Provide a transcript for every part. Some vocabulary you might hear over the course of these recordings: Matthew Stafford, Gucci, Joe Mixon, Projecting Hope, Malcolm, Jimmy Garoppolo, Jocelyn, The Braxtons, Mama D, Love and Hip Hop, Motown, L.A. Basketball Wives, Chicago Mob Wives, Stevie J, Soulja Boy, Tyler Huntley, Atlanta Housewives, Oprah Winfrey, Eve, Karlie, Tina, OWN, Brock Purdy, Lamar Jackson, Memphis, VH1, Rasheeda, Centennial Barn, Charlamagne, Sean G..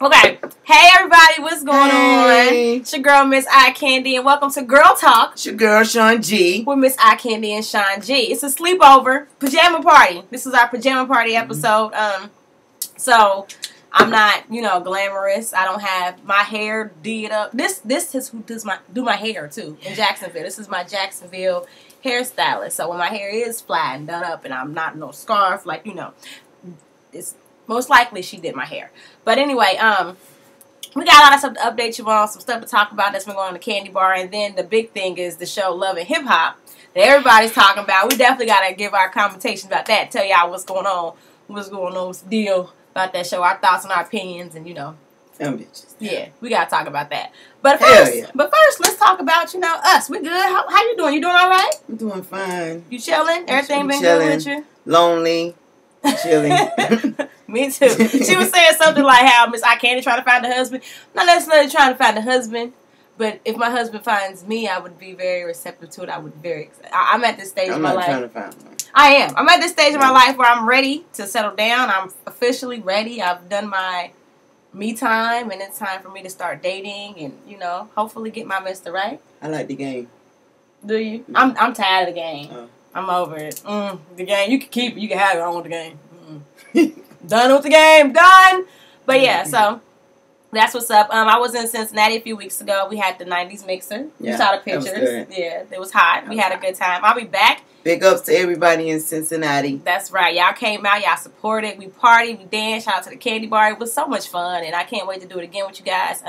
Okay. Hey, everybody. What's going on? It's your girl, Miss Eye Candy, and welcome to Girl Talk. It's your girl, Sean G. With Miss Eye Candy and Sean G. It's a sleepover pajama party. This is our pajama party episode. So I'm not, you know, glamorous. I don't have my hair did up. This is who does my hair too in Jacksonville. This is my Jacksonville hairstylist. So when my hair is flat and done up, and I'm not no scarf, like you know, it's most likely she did my hair. But anyway, we got a lot of stuff to update you on, some stuff to talk about that's been going on the candy bar, and then the big thing is the show Love and Hip Hop that everybody's talking about. We definitely gotta give our commentation about that. Tell y'all what's going on, what's the deal about that show, our thoughts and our opinions, and you know, yeah, we gotta talk about that. But first, let's talk about you know us. We good? How you doing? You doing all right? I'm doing fine. You chilling? Everything been good with you? Lonely, chilling. Me too. She was saying something like how Miss I Candy trying to find a husband. Not necessarily trying to find a husband, but if my husband finds me, I would be very receptive to it. I would be very excited. I'm at this stage of my life. I'm not trying to find one. I am. I'm at this stage of my life where I'm ready to settle down. I'm officially ready. I've done my me time, and it's time for me to start dating and, you know, hopefully get my mister right. I like the game. Do you? Yeah. I'm tired of the game. I'm over it. The game. You can keep it. You can have it. I don't want the game. Done with the game. Done. But, yeah, so that's what's up. I was in Cincinnati a few weeks ago. We had the 90s mixer. Yeah, you saw the pictures. Yeah, it was hot. We had a good time. I'll be back. Big ups to everybody in Cincinnati. That's right. Y'all came out. Y'all supported. We partied. We danced. Shout out to the candy bar. It was so much fun, and I can't wait to do it again with you guys.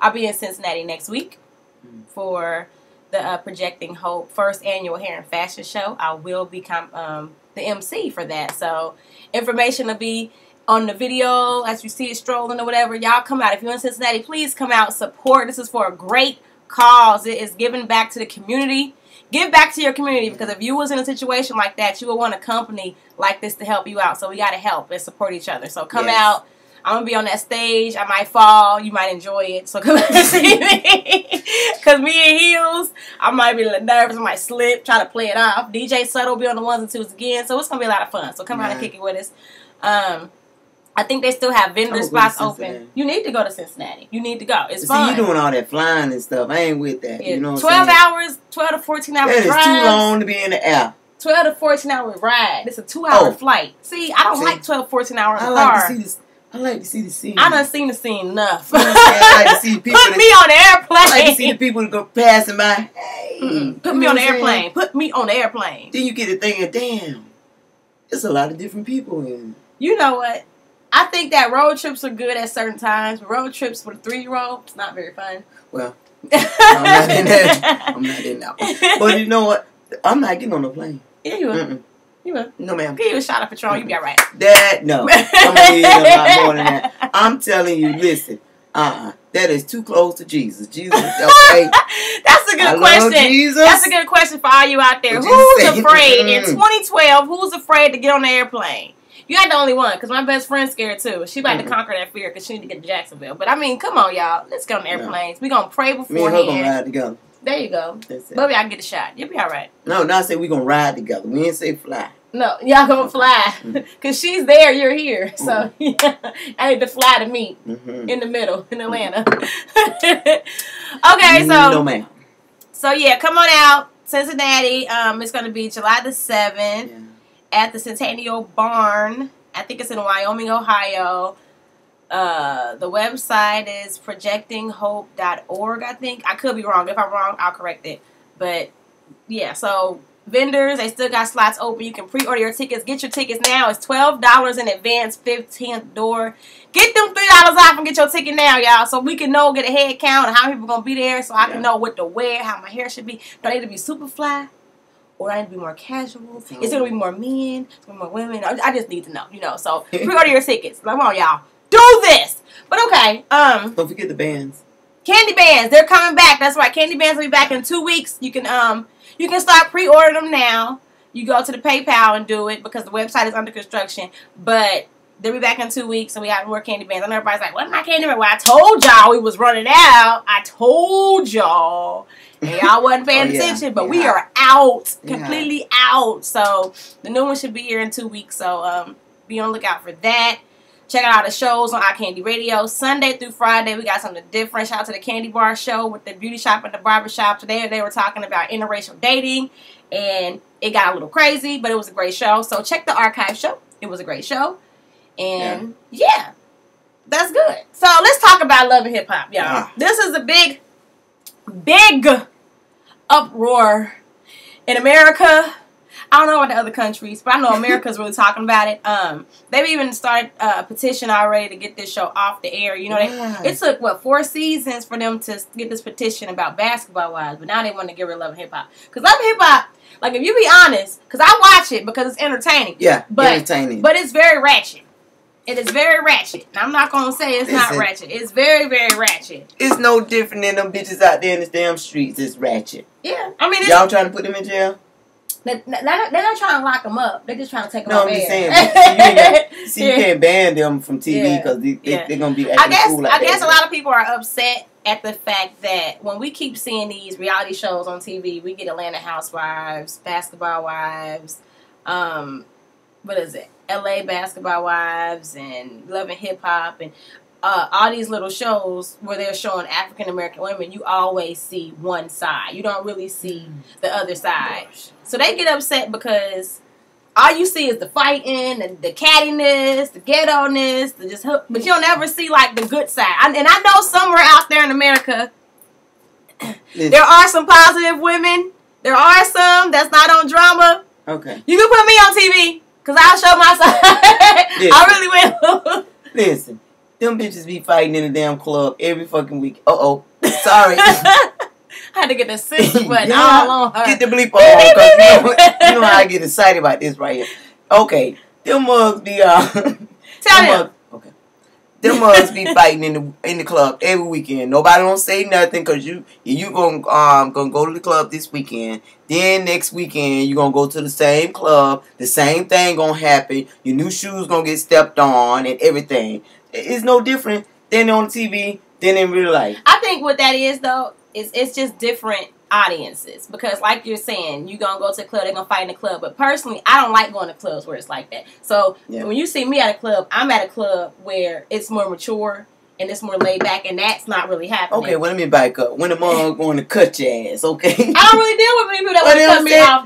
I'll be in Cincinnati next week for the Projecting Hope first annual hair and fashion show. I will become the MC for that. So information will be on the video as you see it strolling or whatever. Y'all come out. If you're in Cincinnati, please come out. Support. This is for a great cause. It is giving back to the community. Give back to your community, because if you was in a situation like that, you would want a company like this to help you out. So we got to help and support each other. So come out. I'm going to be on that stage. I might fall. You might enjoy it. So come out and see me. Because me in heels, I might be nervous. I might slip, try to play it off. DJ Subtle will be on the ones and twos again. So it's going to be a lot of fun. So come out and kick it with us. I think they still have vendor spots open. You need to go to Cincinnati. You need to go. It's fun. See, you doing all that flying and stuff. I ain't with that. Yeah. You know what 12 I'm hours, 12 to 14 hour drive. That is too long to be in the air. 12 to 14 hour ride. It's a 2-hour flight. See, I don't like 12, 14 hour in the car. I like to see the scene. I done seen the scene enough. I like to see people. Put me on the airplane. I like to see the people that go passing by. Hey, put me on the airplane. Put me on the airplane. Then you get the thing of, damn, there's a lot of different people in. You know what? I think that road trips are good at certain times. But road trips with a 3-year-old, it's not very fun. Well, I'm not in that. I'm not in that one. But you know what? I'm not getting on the plane. Yeah, you will. You will. No, ma'am. Give you a shot of Patron. You be all right. That, no. I'm going to be a lot more than that. I'm telling you, listen. That is too close to Jesus. Jesus, okay. That's a good question. Jesus. That's a good question for all you out there. Who's afraid in 2012? Who's afraid to get on the airplane? You ain't the only one, because my best friend's scared, too. She about to conquer that fear, because she need to get to Jacksonville. But, I mean, come on, y'all. Let's get on the airplanes. We're going to pray beforehand. We're going to ride together. There you go. That's it. Maybe I can get a shot. You'll be all right. No, I said we're going to ride together. We ain't say fly. No, y'all going to fly. Because she's there, you're here. So, I need to fly to meet in the middle, in Atlanta. Okay, so. No, ma'am. So, yeah, come on out. Cincinnati. It's going to be July the 7th. Yeah. At the Centennial Barn. I think it's in Wyoming, Ohio. The website is projectinghope.org, I think. I could be wrong. If I'm wrong, I'll correct it. But, yeah, so vendors, they still got slots open. You can pre-order your tickets. Get your tickets now. It's $12 in advance, 15th door. Get them $3 off and get your ticket now, y'all, so we can know, get a head count, and how many people going to be there, so I can know what to wear, how my hair should be. Do I need to be super fly? Or I need to be more casual. So, is there going to be more men? Is there going to be more women? I just need to know, you know. So, pre-order your tickets. Come on, y'all. Do this. But, okay. Don't forget the bands. Candy bands. They're coming back. That's right. Candy bands will be back in 2 weeks. You can start pre-ordering them now. You go to the PayPal and do it, because the website is under construction. But they'll be back in 2 weeks, and we have more candy bands. I know everybody's like, what my candy band? Well, I told y'all we was running out. I told y'all. And y'all wasn't paying attention, but we are out, completely out. So the new one should be here in 2 weeks. So be on the lookout for that. Check out the shows on iCandy Radio. Sunday through Friday, we got something different. Shout out to the Candy Bar Show with the beauty shop and the barber shop. Today they were talking about interracial dating, and it got a little crazy, but it was a great show. So check the archive show. It was a great show. And, yeah. That's good. So, let's talk about Love and Hip Hop, y'all. Yeah. This is a big, big uproar in America. I don't know about the other countries, but I know America's really talking about it. They've even started a petition already to get this show off the air. You know, it took, what, 4 seasons for them to get this petition about Basketball Wives, but now they want to get rid of Love and Hip Hop. Because Love and Hip Hop, like, if you be honest, because I watch it because it's entertaining. Yeah, But it's very ratchet. It is very ratchet. I'm not going to say it's not ratchet. It's very, very ratchet. It's no different than them bitches out there in the damn streets. It's ratchet. Yeah. I mean, y'all trying to put them in jail? They're not trying to lock them up. They're just trying to take them off air. You can't ban them from TV because they're going to be acting cool like that. I guess a lot of people are upset at the fact that when we keep seeing these reality shows on TV, we get Atlanta Housewives, Basketball Wives, what is it? L.A. Basketball Wives and Love and Hip Hop and all these little shows where they're showing African American women. You always see one side. You don't really see the other side. Gosh. So they get upset because all you see is the fighting and the cattiness, the ghetto-ness, but you'll never see like the good side. And I know somewhere out there in America, there are some positive women. There are some that's not on drama. Okay, you can put me on TV. Cause I'll show my side. I really will. Listen, them bitches be fighting in the damn club every fucking week. Sorry. I had to get the censor button all on her. Get the bleep on her. You know how I get excited about this right here. Okay, them mugs be them mugs be fighting in the club every weekend. Nobody don't say nothing because you gonna go to the club this weekend. Then next weekend you gonna go to the same club. The same thing gonna happen. Your new shoes gonna get stepped on and everything. It's no different than on TV than in real life. I think what that is though is it's just different audiences, because like you're saying, you gonna go to the club, they're gonna fight in the club, but personally I don't like going to clubs where it's like that. So when you see me at a club, I'm at a club where it's more mature and it's more laid back, and that's not really happening. Okay, well let me back up. When the mom going to cut your ass, okay? I don't really deal with people that want to cut me off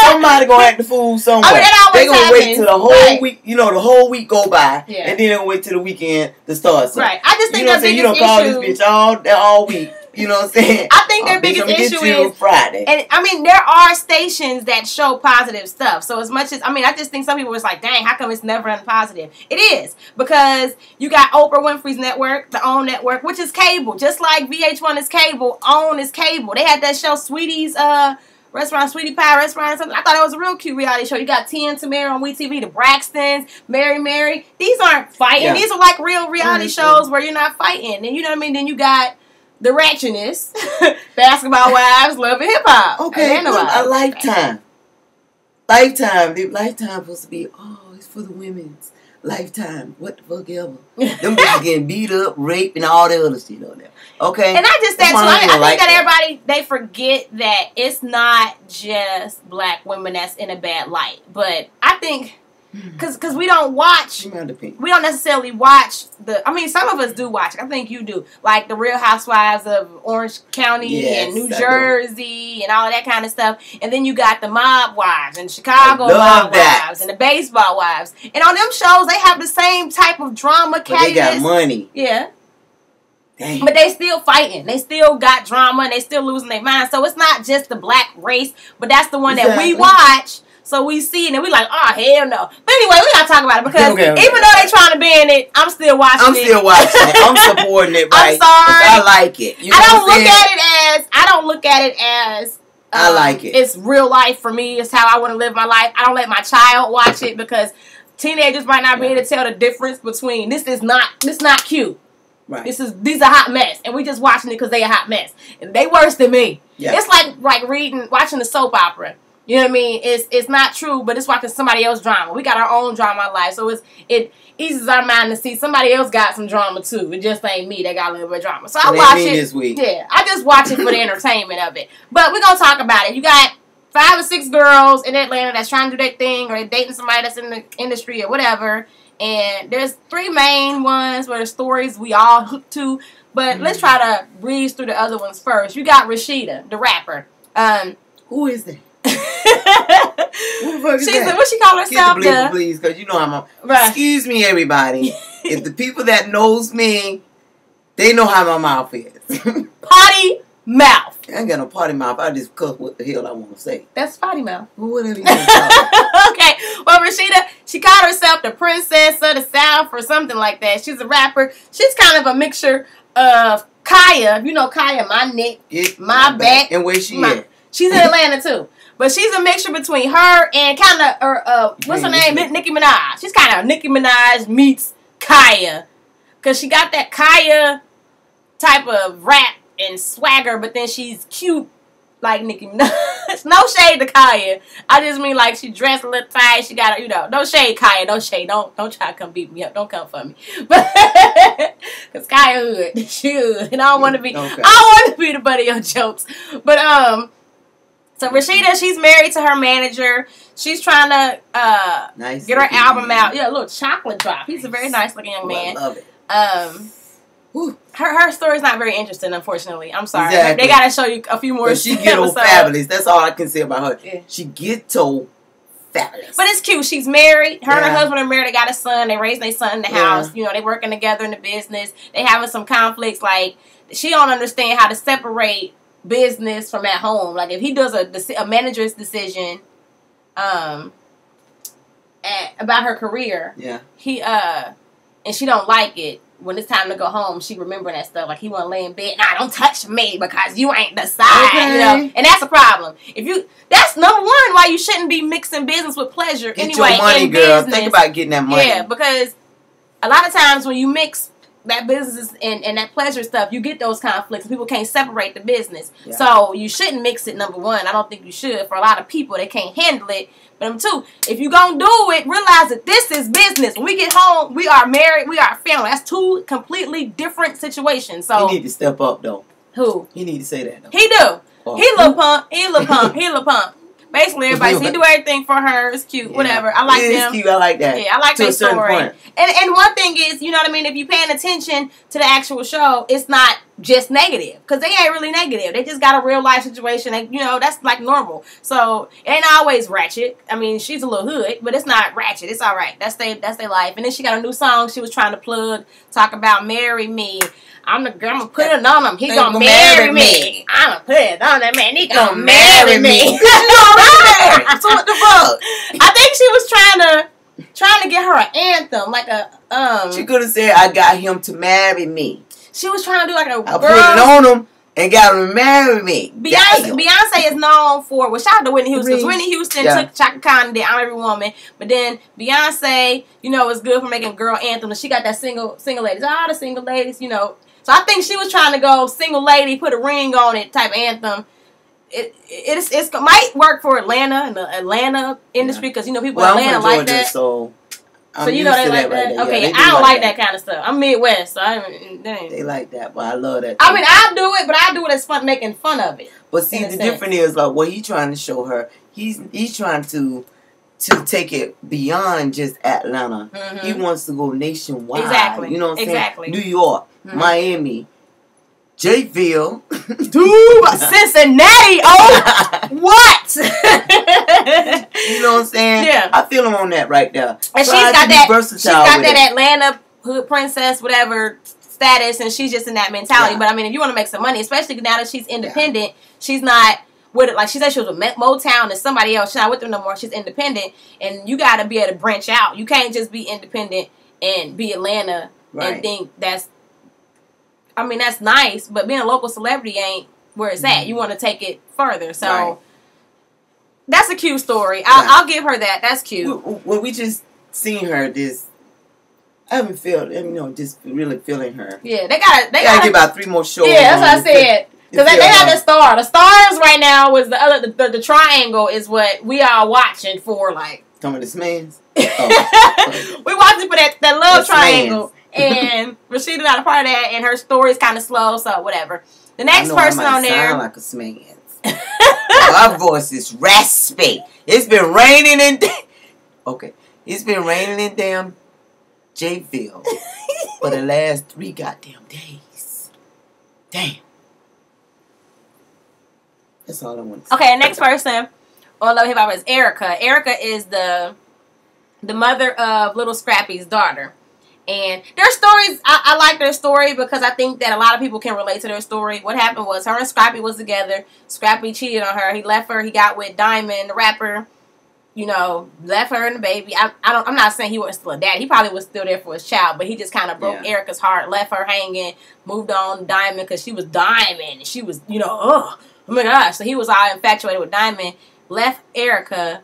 then. Somebody gonna act the fool somewhere. I mean, that always happens. Wait till the whole week, you know, the whole week go by, and then they'll wait till the weekend to start. So, I just think that's biggest issue. You don't call this bitch all week. You know what I'm saying? I think their biggest issue is Friday. And I mean, there are stations that show positive stuff. So as much as, I mean, I just think some people was like, dang, how come it's never unpositive? It is. Because you got Oprah Winfrey's network, the OWN network, which is cable. Just like VH1 is cable, OWN is cable. They had that show Sweetie's Restaurant, Sweetie Pie Restaurant or something. I thought it was a real cute reality show. You got Tina and Tamara on WeTV, the Braxtons, Mary Mary. These aren't fighting. These are like real reality shows where you're not fighting. And you know what I mean? Then you got the ratchetness, Basketball Wives, Love and Hip Hop. Okay, a Lifetime. Lifetime. The Lifetime supposed to be, oh, it's for the women's. Lifetime. What the fuck ever. Them bitches getting beat up, raped, and all that other shit on there. Okay? And I just said, so I think that everybody, they forget that it's not just black women that's in a bad light. But I think, Cause we don't watch, we don't necessarily watch the, I mean, some of us do watch, I think you do, like the Real Housewives of Orange County and New Jersey and all that kind of stuff. And then you got the Mob Wives and Chicago Mob Wives and the Baseball Wives. And on them shows, they have the same type of drama. But they got money. Yeah. Dang. But they still fighting. They still got drama and they still losing their mind. So it's not just the black race, but that's the one that we watch. So we see it and we like, oh, hell no. But anyway, we gotta talk about it because even though they trying to ban it, I'm still watching it. I'm still watching it. I'm supporting it, right? I'm sorry. I like it. You know I don't look at it as I like it. It's real life for me. It's how I want to live my life. I don't let my child watch it because teenagers might not be able to tell the difference between this is not cute. Right. These are hot mess, and we just watching it because they a hot mess. And they worse than me. Yeah. It's like watching a soap opera. You know what I mean? It's not true, but it's watching somebody else's drama. We got our own drama in life, so it eases our mind to see somebody else got some drama too. It just ain't me that got a little bit of drama. So I watch it this week. Yeah, I just watch it for the entertainment of it. But we're gonna talk about it. You got 5 or 6 girls in Atlanta that's trying to do their thing, or they're dating somebody that's in the industry or whatever, And there's three main ones where the stories we all hooked to. But let's try to breeze through the other ones first. You got Rasheeda, the rapper. Who is that? Who the fuck is that? What she call herself? Get the bleeper, please, because you know I'm on. Right. Excuse me, everybody. If the people that knows me, they know how my mouth is. Potty mouth. I ain't got no potty mouth. I just cuss what the hell I want to say. That's potty mouth. Well, whatever you want to call. Okay. Well, Rasheeda, she called herself the princess of the South or something like that. She's a rapper. She's kind of a mixture of Kaya. You know Kaya, my neck, my back. And where she at? She's in Atlanta, too. But she's a mixture between her and kind of, what's her name? Nicki Minaj. She's kind of Nicki Minaj meets Kaya. Because she got that Kaya type of rap and swagger, but then she's cute like Nicki Minaj. No shade to Kaya. I just mean like she dressed a little tight. She got, you know, no shade, Kaya. No shade. Don't try to come beat me up. Don't come for me. Because Kaya hood. She hood. And I don't want to be, okay. I don't want to be the butt of your jokes. But, so Rasheeda, she's married to her manager. She's trying to get her album out. Yeah, a little chocolate drop. He's a very nice looking young man. I love it. Her story's not very interesting, unfortunately. I'm sorry. Exactly. They gotta show you a few more. But she ghetto fabulous. That's all I can say about her. Yeah. She ghetto fabulous. But it's cute. She's married. Her and her husband are married. They got a son. They raised their son in the house. You know, they working together in the business. They having some conflicts. Like she don't understand how to separate business from at home. Like if he does a manager's decision about her career, he and she don't like it. When it's time to go home, she remembering that stuff. Like he wanna lay in bed. Nah, don't touch me because you ain't the side. Okay. You know, and that's a problem. If you, that's number one why you shouldn't be mixing business with pleasure. Get your money, girl. Business, think about getting that money. Yeah, because a lot of times when you mix that business and that pleasure stuff, you get those conflicts. People can't separate the business. Yeah. So you shouldn't mix it, number one. I don't think you should. For a lot of people, they can't handle it. But number two, if you're going to do it, realize that this is business. When we get home, we are married, we are family. That's two completely different situations. So he need to step up, though. Who? He need to say that, though. He do. Oh. He little punk, he little pump, he little pump. Basically, everybody, he do everything for her. It's cute, whatever. I like them. It's cute. I like that. Yeah, I like their story. And one thing is, you know what I mean. If you're paying attention to the actual show, it's not just negative because they ain't really negative. They just got a real life situation. And, you know, that's like normal. So it ain't always ratchet. I mean, she's a little hood, but it's not ratchet. It's all right. That's their life. And then she got a new song she was trying to plug. Talk about marry me. I'm gonna put it on him. He gonna marry me. I'm gonna put it on that man. He gonna marry me. So what the fuck? I think she was trying to get her an anthem, like a She could have said, "I got him to marry me." She was trying to do like a. I put it on him and got him to marry me. Beyonce is known for shout out to Whitney Houston. Because Whitney Houston took Chaka Khan and did "I'm Every Woman," but then Beyonce, you know, is good for making girl anthems. And she got that single ladies, all the single ladies, you know. So I think she was trying to go single lady, put a ring on it type anthem. It might work for Atlanta and the Atlanta industry because, you know, people in Atlanta like that. So you know they like that. Right, okay, yeah, I don't like that kind of stuff. I'm Midwest, so they like that, but I love that. I mean, I do it, but I do it as fun, making fun of it. But see, the difference is like what he's trying to show her. He's trying to take it beyond just Atlanta. He wants to go nationwide. Exactly. You know what I'm saying? New York. Miami, Jayville, dude, Cincinnati. Oh, what? You know what I'm saying? Yeah, I feel him on that right there. And she's got that Atlanta hood princess, whatever status, and she's just in that mentality. Yeah. But I mean, if you want to make some money, especially now that she's independent, she's not with it. Like she said, she was with Motown and somebody else. She's not with them no more. She's independent, and you got to be able to branch out. You can't just be independent and be Atlanta and think that's. I mean, that's nice, but being a local celebrity ain't where it's at. You want to take it further. So that's a cute story. I'll give her that. That's cute. Well, we just seen her this. I haven't felt, you know, just really feeling her. Yeah, they gotta get about 3 more shows. Yeah, that's what I said. Because they had the star. The stars right now was the other, the triangle is what we are watching for, like. Some of this man's. Oh. We watching for that love triangle. And Rasheeda got a part of that, and her story's kind of slow, so whatever. The next person on there. I might sound like a sman. My voice is raspy. It's been raining and damn. Okay. It's been raining and damn J-ville for the last 3 goddamn days. Damn. That's all I want to say. Okay, next person on Love Hip Hop is Erica. Erica is the mother of Little Scrappy's daughter. And their stories, I like their story because I think that a lot of people can relate to their story. What happened was her and Scrappy was together. Scrappy cheated on her. He left her. He got with Diamond, the rapper. You know, left her and the baby. I'm not saying he was still a dad. He probably was still there for his child, but he just kind of broke Erica's heart, left her hanging, moved on to Diamond because she was Diamond. She was, you know, oh my gosh. So he was all infatuated with Diamond, left Erica.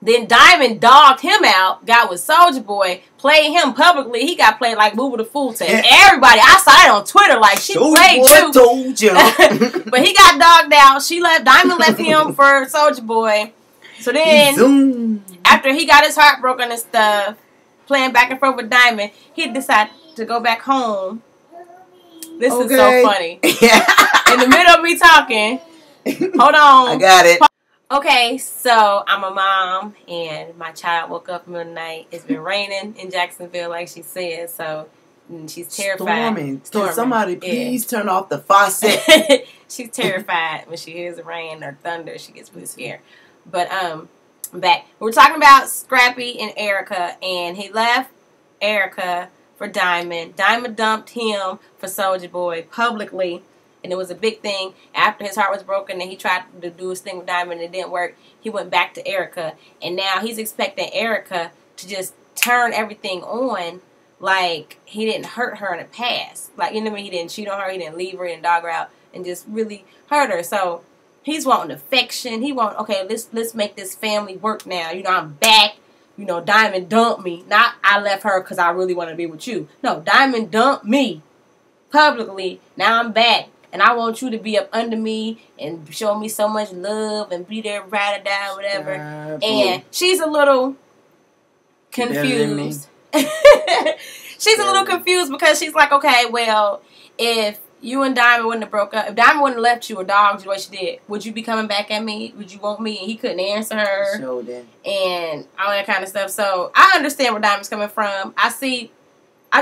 Then Diamond dogged him out, got with Soulja Boy, played him publicly. He got played like Boo with a Fool Tank. Everybody, I saw it on Twitter, like, she played you. Told you. But he got dogged out. She left. Diamond left him for Soulja Boy. So then, after he got his heart broken and stuff, playing back and forth with Diamond, he decided to go back home. This is so funny. In the middle of me talking, hold on. I got it. Okay, so I'm a mom, and my child woke up in the night. It's been raining in Jacksonville, like she said, so she's terrified. Storming. Can somebody please turn off the faucet? She's terrified when she hears rain or thunder. She gets really scared. But back. We're talking about Scrappy and Erica, and he left Erica for Diamond. Diamond dumped him for Soulja Boy publicly. And it was a big thing. After his heart was broken and he tried to do his thing with Diamond and it didn't work, he went back to Erica. And now he's expecting Erica to just turn everything on like he didn't hurt her in the past. Like, you know what I mean? He didn't cheat on her. He didn't leave her. He didn't dog her out and just really hurt her. So he's wanting affection. He wants, okay, let's make this family work now. You know, I'm back. You know, Diamond dumped me. Not I left her because I really want to be with you. No, Diamond dumped me publicly. Now I'm back. And I want you to be up under me and show me so much love and be there right or die, whatever. And she's a little confused. She's a little confused because she's like, okay, well, if you and Diamond wouldn't have broke up, if Diamond wouldn't have left you or dogged you the way she did, would you be coming back at me? Would you want me? And he couldn't answer her. So then. And all that kind of stuff. So I understand where Diamond's coming from. I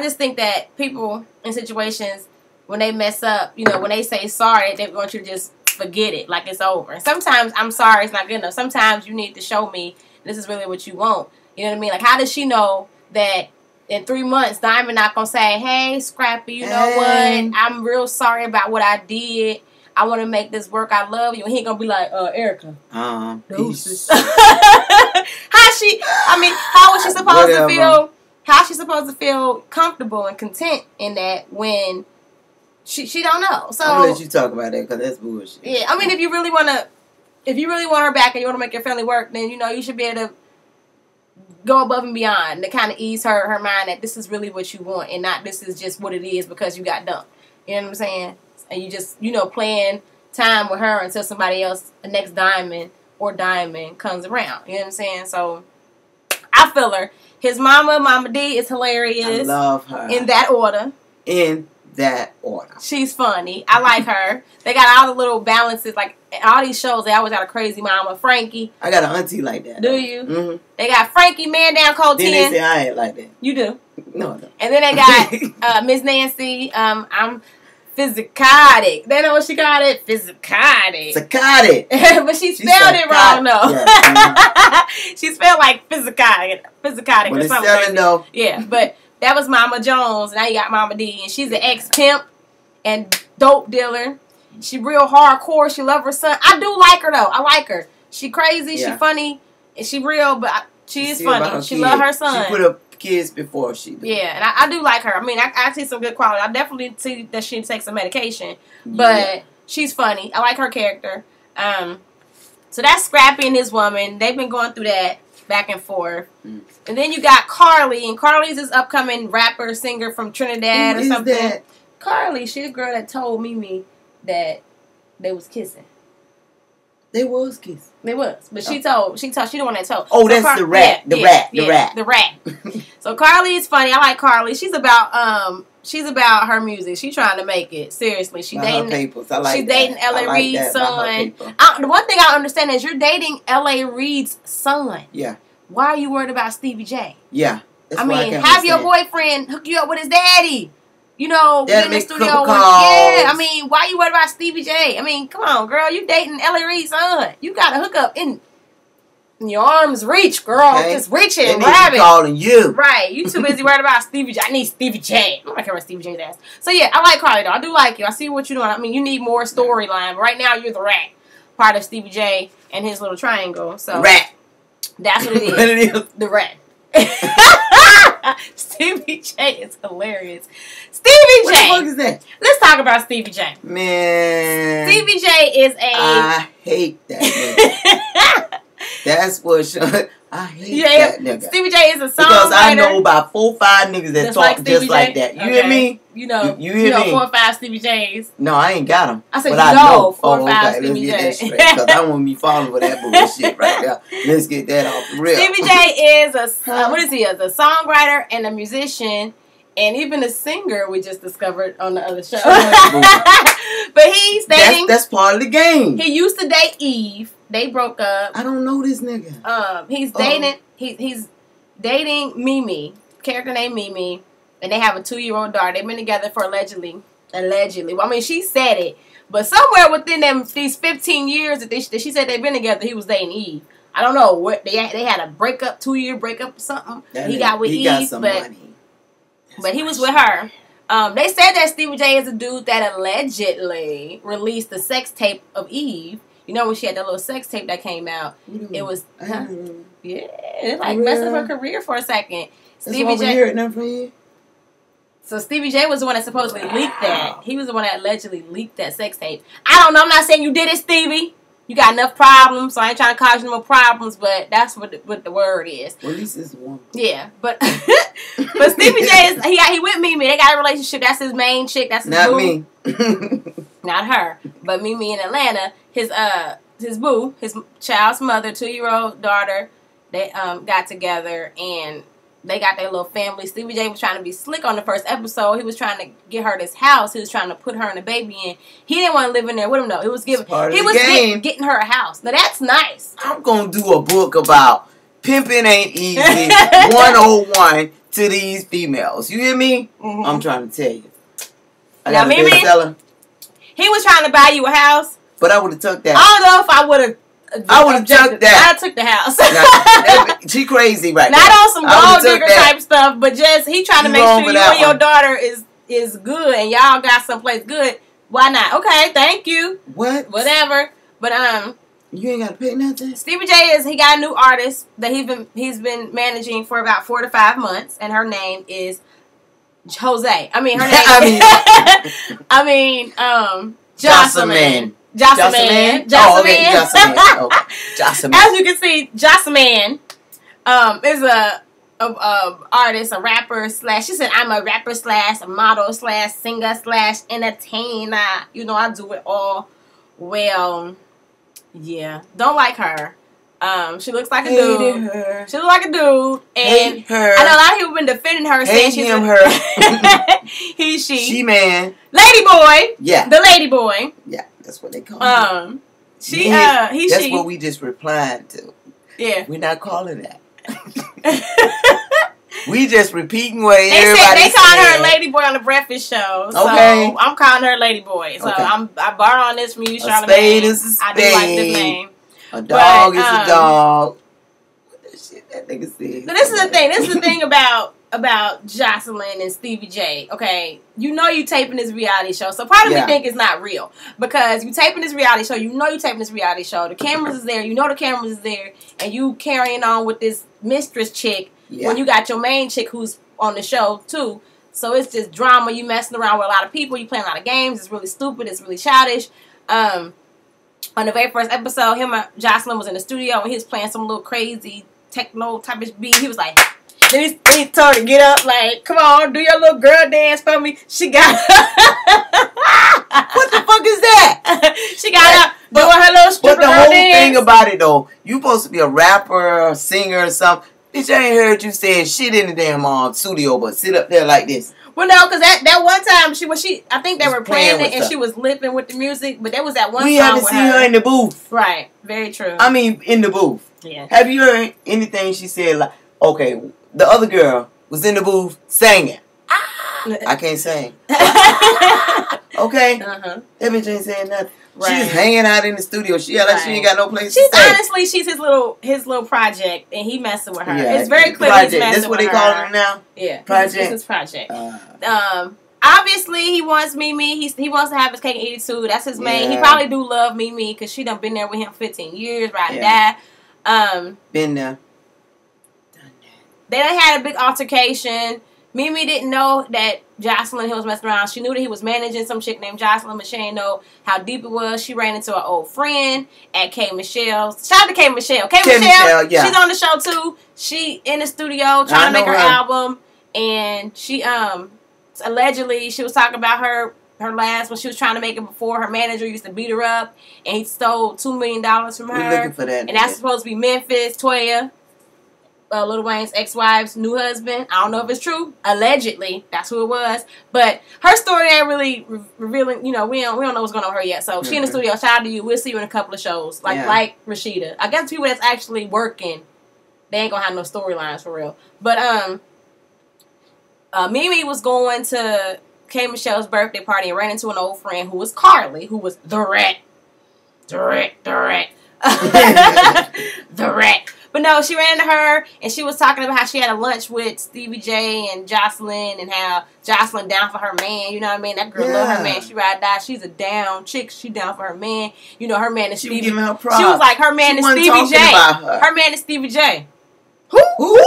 just think that people in situations, when they mess up, you know, when they say sorry, they want you to just forget it, like it's over. And sometimes I'm sorry is not good enough. Sometimes you need to show me this is really what you want. You know what I mean? Like, how does she know that in 3 months, Diamond not going to say, hey, Scrappy, you know what? I'm real sorry about what I did. I want to make this work. I love you. And he ain't going to be like, Erica. Peace. How was she supposed to feel? How she supposed to feel comfortable and content in that when she don't know. So I'll let you talk about that because that's bullshit. Yeah, I mean, if you really want her back and you want to make your family work, then you know you should be able to go above and beyond to kind of ease her mind that this is really what you want and not this is just what it is because you got dumped. You know what I'm saying? And you just playing time with her until somebody else, the next Diamond or Diamond, comes around. You know what I'm saying? So I feel her. His mama, Mama D, is hilarious. I love her. In that order. In that order. She's funny. I like her. They got all the little balances. Like, all these shows, they always got a crazy mama. Frankie. I got an auntie like that. Do you? Mm-hmm. They got Frankie, man down, cold 10. Then they say I ain't like that. You do? No, I don't. And then they got Miss Nancy. I'm physicotic. They know what she called it? Physicotic. Psychotic. But she spelled it wrong, though. Yeah, she spelled like physicotic. Physicotic or something. Seven, though. Yeah, but that was Mama Jones. Now you got Mama D. And she's an ex-pimp and dope dealer. She real hardcore. She love her son. I do like her, though. I like her. She crazy. Yeah. She funny. And she real, but she is funny. She love her son. She put up kids before she did. Yeah, and I do like her. I mean, I see some good quality. I definitely see that she takes some medication. But she's funny. I like her character. So that's Scrappy and this woman. They've been going through that back and forth. And then you got Karlie, and Karlie's this upcoming rapper, singer from Trinidad or something. That? Karlie, she's the girl that told Mimi that they was kissing. They was kissing. They was. But she the one that told. Oh, so that's the rat. Yeah, the rat. So Karlie is funny. I like Karlie. She's about her music. She's trying to make it. Seriously. She's dating L.A. Reid's son. The one thing I understand is you're dating L.A. Reid's son. Yeah. Why are you worried about Stevie J? Yeah. That's I mean, have your boyfriend hook you up with his daddy. You know, get in the studio. I mean, why you worried about Stevie J? I mean, come on, girl. You dating L.A. Reid's son. You got to hook up in your arms reach, girl. Okay. Just reaching and grabbing. Calling you. Right. You too busy worried about Stevie J. I need Stevie J. I don't care about Stevie J's ass. So, yeah, I like Karlie, though. I do like you. I see what you're doing. I mean, you need more storyline. Right now, you're the rat. Part of Stevie J and his little triangle. So rat. That's what it is. The rat. Stevie J is hilarious. Stevie J. What the fuck is that? Let's talk about Stevie J. Man. Stevie J is a... I hate that nigga. That's what... I hate that nigga. Stevie J is a songwriter. Because I know about 4 or 5 niggas that talk like just like that. You hear me? You know, you know 4 or 5 Stevie J's. No, I ain't got them. I said, but you know 4 or 5 Stevie J's. Because I won't be falling for that bullshit right now. Let's get that off the real. Stevie J is a, what is he, a songwriter and a musician and even a singer we just discovered on the other show. But he's dating. That's part of the game. He used to date Eve. They broke up. I don't know this nigga. He's dating. He's dating Mimi, character named Mimi, and they have a 2-year-old daughter. They've been together for allegedly. Well, I mean, she said it, but somewhere within them these 15 years that she said they've been together, he was dating Eve. I don't know what they had a breakup, 2-year breakup or something. He got with Eve, but he was with her. They said that Stevie J is a dude that allegedly released the sex tape of Eve. You know when she had that little sex tape that came out, it was it like messed up her career for a second. Stevie J. So Stevie J was the one that supposedly leaked that. He was the one that allegedly leaked that sex tape. I don't know. I'm not saying you did it, Stevie. You got enough problems, so I ain't trying to cause you no problems. But that's what the word is. Well, at least it's one. Yeah, but but Stevie J is he with Mimi. They got a relationship. That's his main chick. That's his boo. Not her, but Mimi in Atlanta. His boo, his child's mother, 2-year-old daughter, they got together and they got their little family. Stevie J was trying to be slick on the first episode. He was trying to get her this house. He was trying to put her and the baby in. He didn't want to live in there with him though. It was giving. He was getting her a house. Now that's nice. I'm gonna do a book about pimping ain't easy 101 to these females. You hear me? Mm-hmm. I'm trying to tell you. I got a bestseller. He was trying to buy you a house. But I would have took that. I don't know if I would have. I would have took that. I took the house. Now, she crazy right now. Not on some gold digger type stuff, but just he trying to make sure you and your daughter is good and y'all got someplace good. Why not? Okay, thank you. What? Whatever. But you ain't gotta pay nothing. Stevie J he got a new artist that he's been managing for about 4 to 5 months, and her name is Jose. I mean her name. Jocelyn. Jocelyn. Jocelyn. As you can see, Jocelyn is a artist, a rapper / she said I'm a rapper / a model / singer / entertainer. You know I do it all. Well, yeah. Don't like her. She looks like a dude. She looks like a dude, and I know a lot of people been defending her, saying she's she, man, lady boy, yeah, the lady boy, yeah, that's what they call. She, man, he, that's she. What we just replied to. Yeah, we're not calling that. We just repeating what everybody said. They calling her lady boy on the breakfast show. So okay, I'm calling her lady boy. So okay. I borrow on this from you, Charlamagne. I do like this name. A dog is a dog. What the shit that nigga said? So this is the thing. This is the thing about Jocelyn and Stevie J. Okay, you know you taping this reality show, so part of me think it's not real because you taping this reality show. You know you taping this reality show. The cameras is there. You know the cameras is there, and you carrying on with this mistress chick when you got your main chick who's on the show too. So it's just drama. You messing around with a lot of people. You playing a lot of games. It's really stupid. It's really childish. On the very first episode, him and Jocelyn was in the studio and he was playing some little crazy techno type of beat. He was like, then he told her to get up, like, come on, do your little girl dance for me. She got what the fuck is that? She got up, but with her little stripper girl dance. But the whole thing about it though, you supposed to be a rapper or singer or something. Bitch, I ain't heard you saying shit in the damn studio, but sit up there like this. Well, no, because that one time, I think they were playing it, and she was lipping with the music, but there was that one song. We haven't seen her in the booth. Right. Very true. I mean, in the booth. Yeah. Have you heard anything she said? Like, okay, the other girl, was in the booth singing. I can't sing. Okay? Uh-huh. That bitch ain't saying nothing. Right. She's hanging out in the studio. She like she ain't got no place to stay. Honestly, she's his little project, and he messing with her. Yeah, it's very clear he's messing with her. That's what they call him now? Yeah. Project. This is Project. Obviously, he wants Mimi. He wants to have his cake and eat it too. That's his main. He probably do love Mimi because she done been there with him 15 years, right? Yeah. Been there. Done that. They done had a big altercation. Mimi didn't know that Jocelyn Hill was messing around. She knew that he was managing some chick named Jocelyn, but she didn't know how deep it was. She ran into her old friend at K. Michelle's. Shout out to K. Michelle. K. Michelle, she's on the show too. She in the studio trying to make her album, and she allegedly she was talking about her last when she was trying to make it before her manager used to beat her up, and he stole $2 million from her. We're looking for that, and that's supposed to be Memphis Toya. Lil Wayne's ex-wife's new husband. I don't know if it's true. Allegedly, that's who it was. But her story ain't really revealing. You know, we don't know what's going on with her yet. So she in the studio. Shout out to you. We'll see you in a couple of shows. Like Rasheeda. I guess people that's actually working, they ain't gonna have no storylines for real. But Mimi was going to K. Michelle's birthday party and ran into an old friend who was Karlie, who was the rat. The rat. But no, she ran into her, and she was talking about how she had a lunch with Stevie J and Jocelyn, and how Jocelyn down for her man. You know what I mean? That girl love her man. She ride or die. She's a down chick. She down for her man. You know, her man is Stevie. She was like, her man is Stevie J. Her man is Stevie J. Who?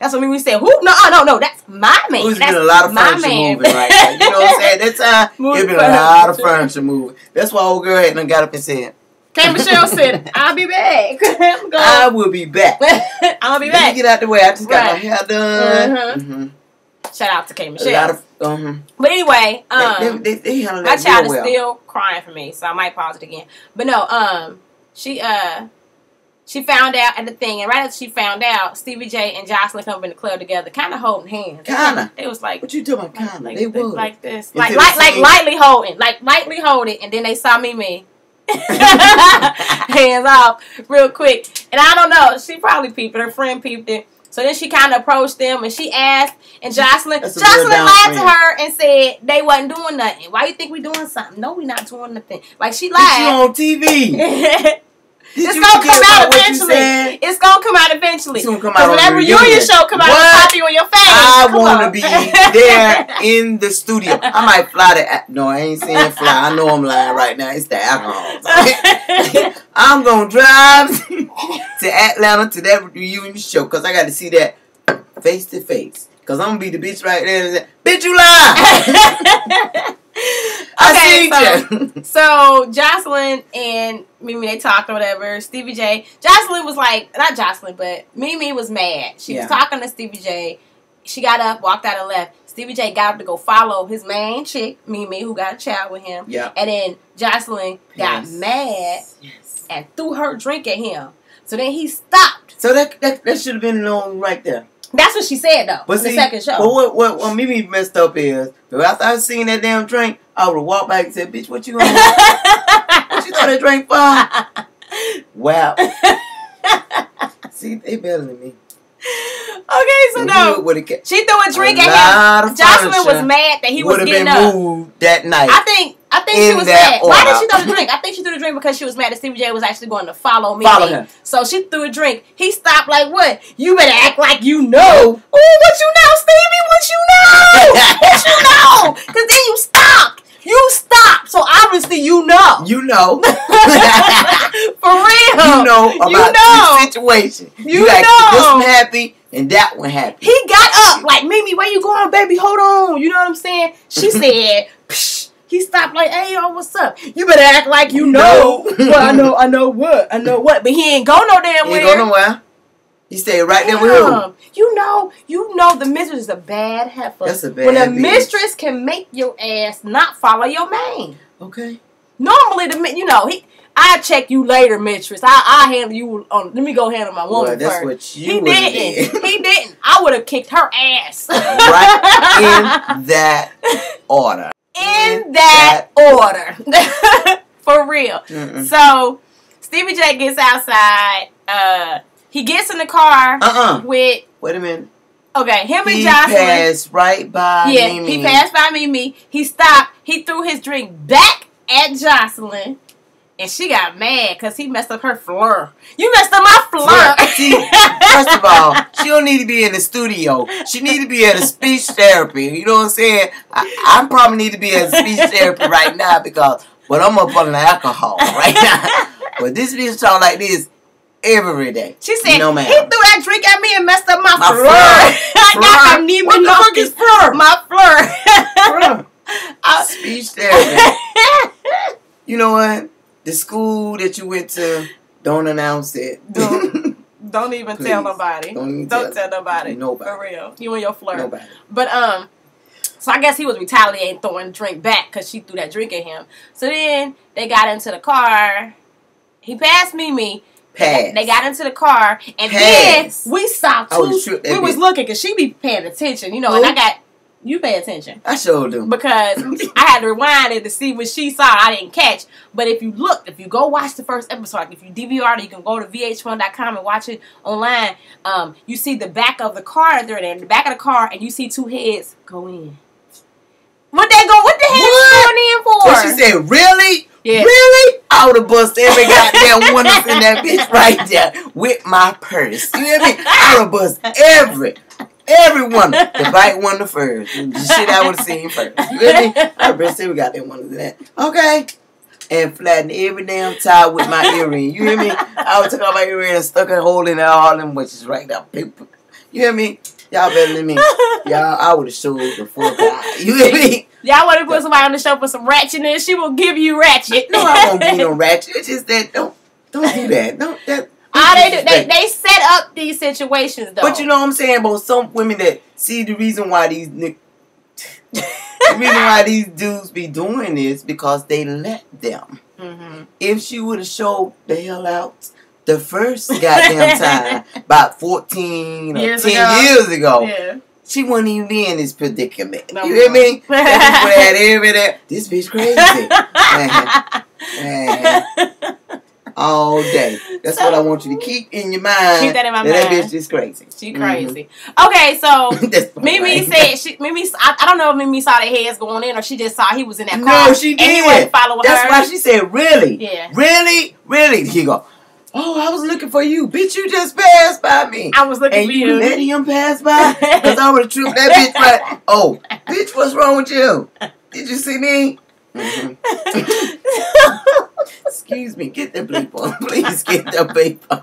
That's what we said. Who? No. That's my man. It's been a lot of furniture moving right now. You know what I'm saying? That time, it's been a lot of furniture moving. That's why old girl had done got up and said, K. Michelle said, I'll be back. I will be back. I'll be back. Let me get out the way. I just got my hair done. Shout out to K. Michelle. A lot of, but anyway, my child is still crying for me, so I might pause it again. But no, she found out at the thing, and right after she found out, Stevie J and Jocelyn come up in the club together, kind of holding hands. They was like, what you doing? They would. Like this. Like lightly holding. And then they saw Mimi. Hands off real quick, and I don't know, she probably peeped it, her friend peeped it, so then she kind of approached them and she asked, and Jocelyn lied to her and said they wasn't doing nothing. Why you think we doing something? No, we not doing nothing. Like, she lied. Did you on TV? It's gonna come out eventually. It's gonna come out eventually. It's gonna come out. Whenever reunion show come out, I'll pop you on your face. I wanna be there in the studio. I might fly to. No, I ain't saying fly. I know I'm lying right now. It's the alcohol. I'm gonna drive to Atlanta to that reunion show because I got to see that face to face. Because I'm gonna be the bitch right there and say, bitch, you lie. So Jocelyn and Mimi, they talked or whatever. Stevie J, Jocelyn was like, not Jocelyn, but Mimi was mad. She was talking to Stevie J. She got up, walked out and left. Stevie J got up to go follow his main chick, Mimi, who got a child with him. Yeah. And then Jocelyn got mad and threw her drink at him. So then he stopped. So that should have been known right there. That's what she said, though, but in the second show. But what Mimi messed up is, after I seen that damn drink, I would have walked back and said, bitch, what you on? What you thought that drink for? Wow. See, they better than me. Okay, so she threw a drink at him. Jocelyn was mad that he was getting up. Moved that night. I think she was mad. Why did she throw the drink? I think she threw the drink because she was mad that Stevie J was actually going to follow me. So she threw a drink. He stopped like, what? You better act like you know. Ooh, what you know, Stevie? What you know? What you know? Because then you stopped. So obviously you know. For real. You know about the situation. You like, this one happy and that one happy. He got up like, Mimi, where you going, baby? Hold on. You know what I'm saying? She said, psh. He stopped like, hey, yo, what's up? You better act like you know. Well, I know what. But he ain't go no damn way. He ain't go nowhere. He stayed right there with him. You know the mistress is a bad heifer. That's a bad When a bitch. Mistress can make your ass not follow your man. Okay. Normally, I check you later, mistress. I handle you. Let me go handle my woman first. What you did. He didn't. I would have kicked her ass. Right in that order. In that order. For real. So, Stevie J gets outside. He gets in the car with... Wait a minute. Okay, him and Jocelyn. He passed right by Mimi. He passed by Mimi. He stopped. He threw his drink back at Jocelyn. And she got mad because he messed up her floor. You messed up my floor. Yeah, see, first of all, she don't need to be in the studio. She need to be at a speech therapy. You know what I'm saying? I probably need to be at a speech therapy right now because, well, I'm up on the alcohol right now. But this bitch talk like this every day. She said, no, he threw that drink at me and messed up my floor. I got my what the fuck is floor? My floor. Speech therapy. You know what? The school that you went to, don't announce it. Don't even please, tell nobody. Don't tell nobody. Nobody. For real. You and your flirt. Nobody. But, so I guess he was retaliating, throwing the drink back because she threw that drink at him. So then they got into the car. He passed Mimi. They got into the car. And then we saw we was looking because she be paying attention, you know, and I got... You pay attention. I sure do. Because I had to rewind it to see what she saw. I didn't catch. But if you look, if you go watch the first episode, like if you DVR it, you can go to vh1.com and watch it online. You see the back of the car. They're in the back of the car, and you see two heads go in. What the heads going in for? She said, really? Yeah. Really? I would have bust every goddamn one up in that bitch right there with my purse. You know what I mean? I would have bust every one, the right one the first. The shit I would have seen first. Really? I bet we got that one of that. Okay. And flatten every damn tie with my earring. You hear me? I would take out my earring and stuck a hole in it all in which is right now. You hear me? Y'all better than me. Y'all, I would have showed before God. You hear me? Y'all want to put somebody on the show for some ratchet and she will give you ratchet. No, I won't give no ratchet. It's just that don't do that. All they do, they set up these situations, though. But you know what I'm saying? But some women that see the reason why these dudes be doing this because they let them. Mm-hmm. If she would have showed the hell out the first goddamn time, about 14 or 10 years ago, yeah. She wouldn't even be in this predicament. No, you hear me? This bitch crazy. All day. That's what I want you to keep in your mind. Keep that in my mind. That bitch is crazy. She crazy. Mm-hmm. Okay, so Mimi said I don't know if Mimi saw the heads going in or she just saw he was in that car. No, she did. And he wouldn't follow her. That's why she said, really? Yeah. Really? Really? He go, oh, I was looking for you. Bitch, you just passed by me. I was looking for you. And you let him pass by? Because I would have tripped that bitch right. Oh, bitch, what's wrong with you? Did you see me? Mm-hmm. Excuse me, get the bleep on. Please get the bleep on.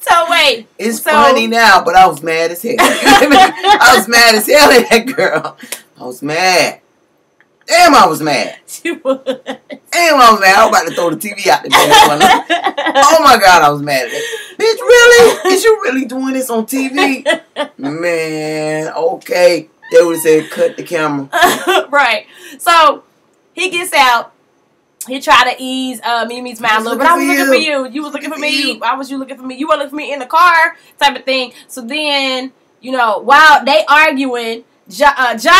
So wait. It's funny now, but I was mad as hell. I was mad as hell at that girl. I was mad. Damn, I was mad. She was. Damn, I was mad. I was about to throw the TV out the damn one. Oh my God, I was mad at it. Bitch, really? Is you really doing this on TV? Man, okay. They would have said cut the camera. Right. So he gets out. He tried to ease Mimi's mind a little bit. I was looking for you. You was looking for me. Why was you looking for me? You were looking for me in the car type of thing. So then, you know, while they arguing, Jocelyn sitting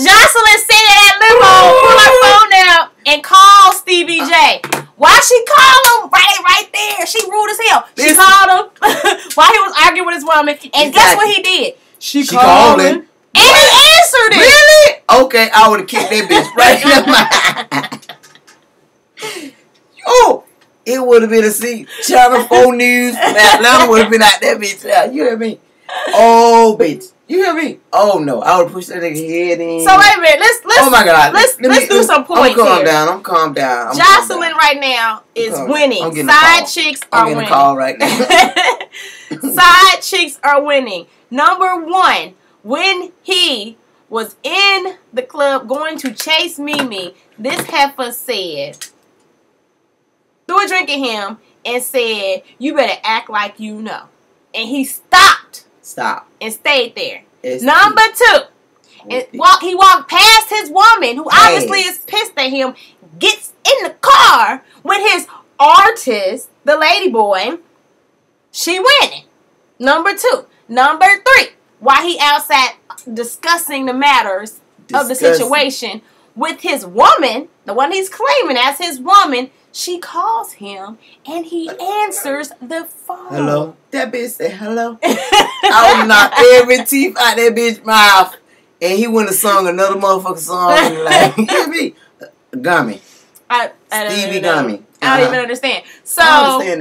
in that limo, pull her phone out, and call Stevie J. Why she call him right there? She rude as hell. She called him while he was arguing with his woman. And guess what he did? She called him. And he answered it. Really? Okay, I would have kicked that bitch right in the mind. Oh, it would have been a seat. Channel 4 News from Atlanta would have been out that bitch out. You hear me? Oh, bitch. You hear me? Oh, no. I would push that nigga head in. So, wait a minute. Let's oh, my God. Let's do some points here. I'm calm down. Jocelyn right now is winning. Side chicks are winning. I'm getting a call right now. Side chicks are winning. Number one, when he was in the club going to chase Mimi, this heifer said... threw a drink at him and said, you better act like you know. And he stopped. And stayed there. Number two. And he walked past his woman, who obviously is pissed at him, gets in the car with his artist, the lady boy. She winning. Number two. Number three. While he outside discussing the matters of the situation with his woman, the one he's claiming as his woman, she calls him and he answers the phone. Hello? That bitch said hello. I would knock every teeth out that bitch mouth. And he wouldn't have sung another motherfucking song. Like, Gummy. Stevie Gummy. I don't even understand. So then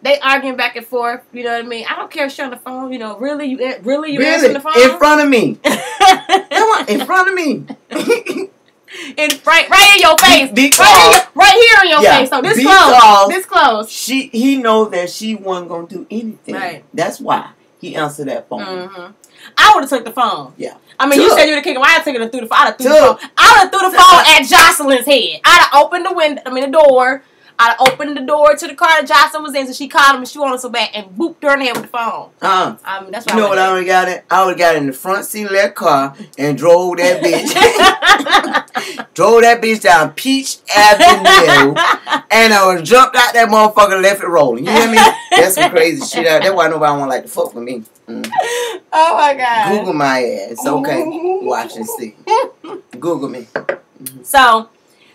they arguing back and forth. You know what I mean? I don't care if you're on the phone. You know, really, you answering the phone in front of me. Come on, in front of me. Right in your face. Right here in your face. So this close. This close. He knows that she wasn't gonna do anything. Right. That's why he answered that phone. Mm-hmm. I would have took the phone. Yeah. I mean, you said you would have kicked him. I would have taken it through the phone. I would have threw the phone at Jocelyn's head. I'd have opened the window. I mean, the door. I'd have opened the door to the car that Jocelyn was in, so she called him and she wanted so bad and booped her in the head with the phone. I mean, that's what I would have got. I would have got in the front seat of that car and drove that bitch. Drove that bitch down Peach Avenue, and I would have jumped out that motherfucker and left it rolling. You hear me? That's some crazy shit out there. That's why nobody want like to fuck with me. Oh my God. Google my ass. Okay. Watch and see. Google me. So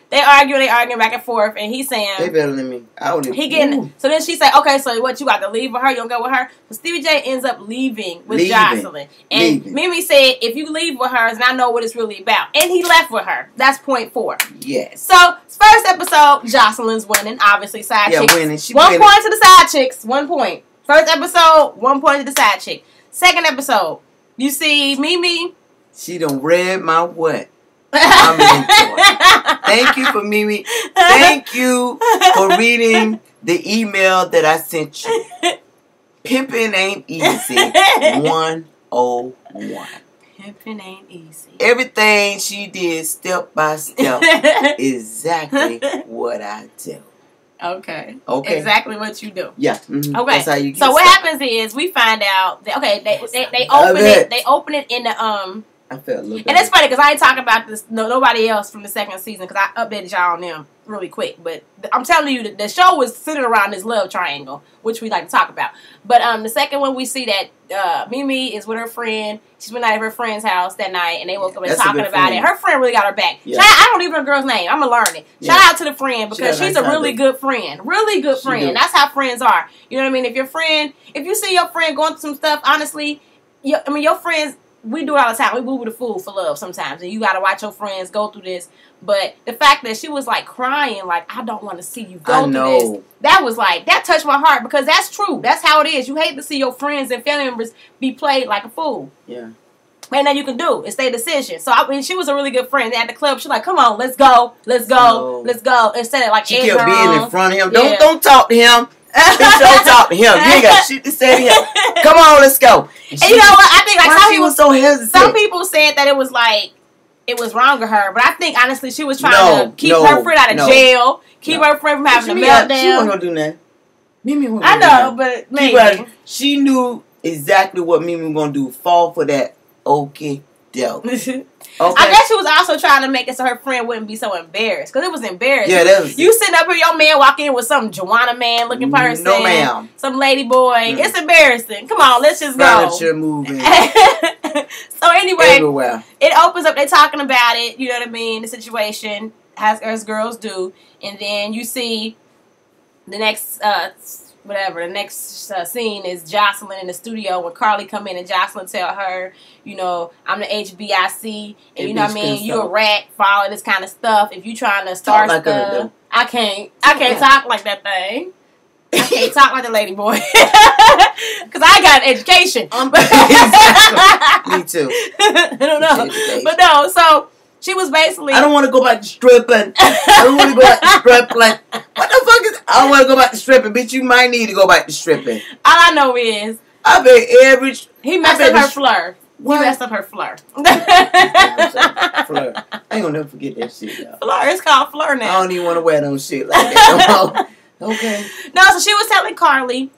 they arguing back and forth, and he's saying they better than me. I don't even. He getting so then she said, okay, so what, you got to leave with her? You don't go with her? But Stevie J ends up leaving with Jocelyn, and Mimi said, if you leave with her, and I know what it's really about, and he left with her. That's point 4. Yes. So first episode, Jocelyn's winning, obviously side chicks. Yeah, winning. She one point to the side chicks. 1 point. First episode, 1 point to the side chick. Second episode, you see Mimi. She done read my what? I'm into it. Thank you for Mimi. Thank you for reading the email that I sent you. Pimpin' ain't easy. 101. Pimpin' ain't easy. Everything she did step by step exactly what I do. Okay. Okay. Exactly what you do. Yeah. Mm-hmm. Okay. That's how you get what happens is we find out that they open it. They open it in the I felt a little bit. And it's funny because I ain't talking about this nobody else from the second season because I updated y'all on them really quick. But I'm telling you the show was centered around this love triangle, which we like to talk about. But the second one we see that Mimi is with her friend. She's been out at her friend's house that night, and they woke up and talking about it. Her friend really got her back. Yeah. I don't even know the girl's name. I'm gonna learn it. Shout out to the friend because she's a really good friend. Really good friend. That's how friends are. You know what I mean? If your friend, if you see your friend going through some stuff, honestly, I mean your friends. We do it all the time. We were the fool for love sometimes. And you got to watch your friends go through this. But the fact that she was like crying, like, I don't want to see you go through this. That was like, that touched my heart because that's true. That's how it is. You hate to see your friends and family members be played like a fool. Yeah. Ain't nothing you can do. It's their decision. So, I mean, she was a really good friend. At the club, she's like, come on, let's go. Let's go. Let's go. Instead of like, she kept being in front of him. Don't talk to him. Bitch, don't talk to him. You ain't got shit to say to him. Come on, let's go. And you know what? I think like some people was so hesitant. Some people said that it was like it was wrong to her, but I think honestly she was trying to keep her friend out of jail, keep her friend from having a meltdown. She wasn't gonna do that. Mimi wasn't gonna do that. I know, but maybe she knew exactly what Mimi was gonna do. Fall for that. Okay, deal. Okay. I guess she was also trying to make it so her friend wouldn't be so embarrassed. Because it was embarrassing. Yeah, that was... You sitting up here, your man walk in with some Joanna man looking person. No, ma'am. Some lady boy. Mm. It's embarrassing. Come on, let's just go. Furniture moving. So anyway, everywhere. It opens up. They're talking about it. You know what I mean? The situation, as girls do. And then you see the next... the next scene is Jocelyn in the studio when Karlie come in and Jocelyn tell her, you know, I'm the HBIC and you know what I mean, you a rat for all this kind of stuff. If you trying to start stuff, like I can't talk like that thing. I can't talk like the lady boy because I got an education. Me too. I don't know, but no. So she was basically. I don't want to go back to stripping. I don't want to go back to stripping. What the fuck is... I don't want to go back to stripping. Bitch, you might need to go back to stripping. All I know is... I bet every... He messed up her flirt. What? He messed up her flirt. Flirt. I ain't gonna never forget that shit, y'all. Flirt. It's called flirt now. I don't even want to wear no shit like that. Okay. No, so she was telling Karlie,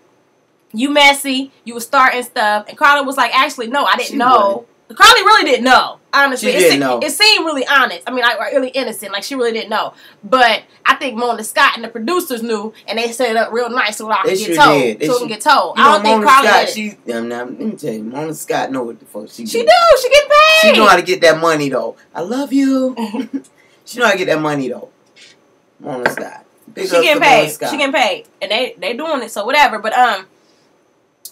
you messy, you was starting stuff. And Karlie was like, actually, no, I didn't know. Karlie really didn't know. Honestly, it seemed really honest. I mean, like really innocent. Like she really didn't know. But I think Mona Scott and the producers knew, and they set it up real nice so I can get told. So I can get told. I don't think Karlie. Let me tell you, Mona Scott know what the fuck she do. She do. She getting paid. She know how to get that money, though. I love you. She know how to get that money, though. Mona Scott. She getting paid. She getting paid. And they doing it, so whatever. But,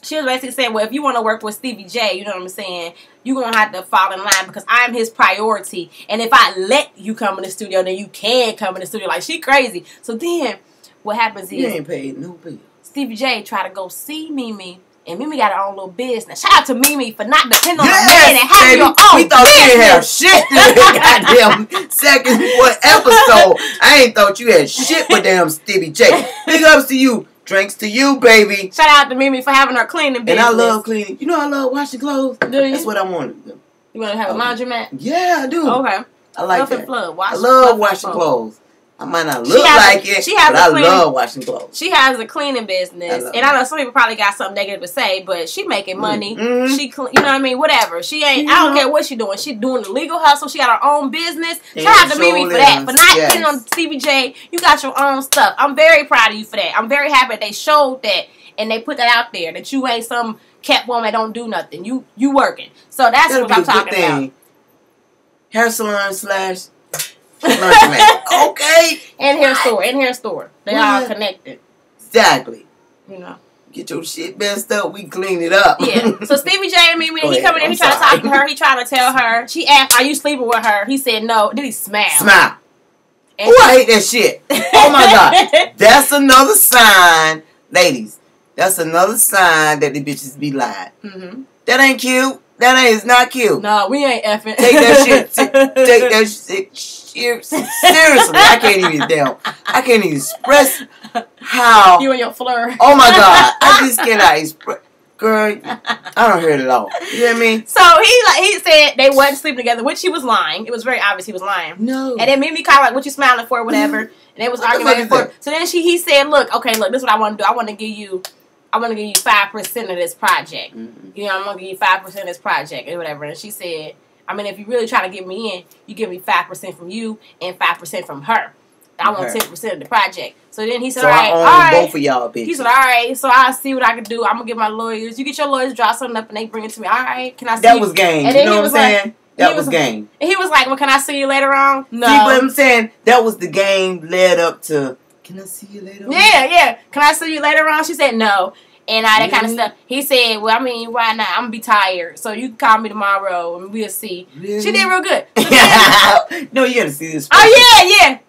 she was basically saying, well, if you want to work with Stevie J, you know what I'm saying, you're going to have to fall in line because I'm his priority. And if I let you come in the studio, then you can come in the studio. Like, she crazy. So then what happens is, you ain't paid no bill. Stevie J tried to go see Mimi. And Mimi got her own little business. Shout out to Mimi for not depending on her man and having your own business. We thought you had shit through the goddamn second one episode. I ain't thought you had shit with damn Stevie J. Big ups to you. Drinks to you, baby. Shout out to Mimi for having her cleaning business. And I love cleaning. You know I love washing clothes. Do you? That's what I wanted to do. You want to have a laundromat? Yeah, I do. Okay. I like Love that. I love washing clothes. I might not look like it, but I love washing clothes. She has a cleaning business. And I know some people probably got something negative to say, but she making money. Mm-hmm. She, you know what I mean? Whatever. She ain't, I don't care what she doing. She doing the legal hustle. She got her own business. Shout out to Mimi for that. But not getting on Stevie J. You got your own stuff. I'm very proud of you for that. I'm very happy that they showed that and they put that out there. That you ain't some cat woman that don't do nothing. You working. So that's what I'm talking about. Hair salon / okay. And hair store. And hair store. They all connected. Exactly. You know. Get your shit messed up. We clean it up. Yeah. So Stevie J and Mimi, he coming in, he trying to talk to her. He trying to tell her. She asked, are you sleeping with her? He said no. Then he smiled. Smile. And I hate that shit. Oh my God. That's another sign. Ladies, that's another sign that the bitches be lying. Mm-hmm. That ain't cute. That ain't not cute. No, we ain't effing. Take that shit. Take that shit. Seriously, I can't even express how you and your flirt. Oh my God, I just cannot express. Girl, I don't hear it at all. You know what I mean? So he said they wasn't sleeping together, which he was lying. It was very obvious he was lying. No. And then Mimi kind of like, what you smiling for, whatever. And they was arguing for. So then he said, look, okay, look, this is what I want to do. I want to give you 5% of this project. Mm-hmm. You know, I'm gonna give you 5% of this project and whatever. And she said, I mean, if you really try to get me in, you give me 5% from you and 5% from her. I want 10% of the project. So then he said, so all right, both of y'all, bitch. He said, all right, so I'll see what I can do. I'm going to get my lawyers. You get your lawyers, draw something up, and they bring it to me. All right, can I see you? That was game. You know what I'm saying? That was game. And he was like, well, can I see you later on? No. See what I'm saying? That was the game led up to, can I see you later on? Yeah, yeah. Can I see you later on? She said, no. And all that kind of stuff. He said, well, I mean, why not? I'm going to be tired. So you can call me tomorrow and we'll see. Really? She did real good. No, you got to see this. Oh, yeah, yeah.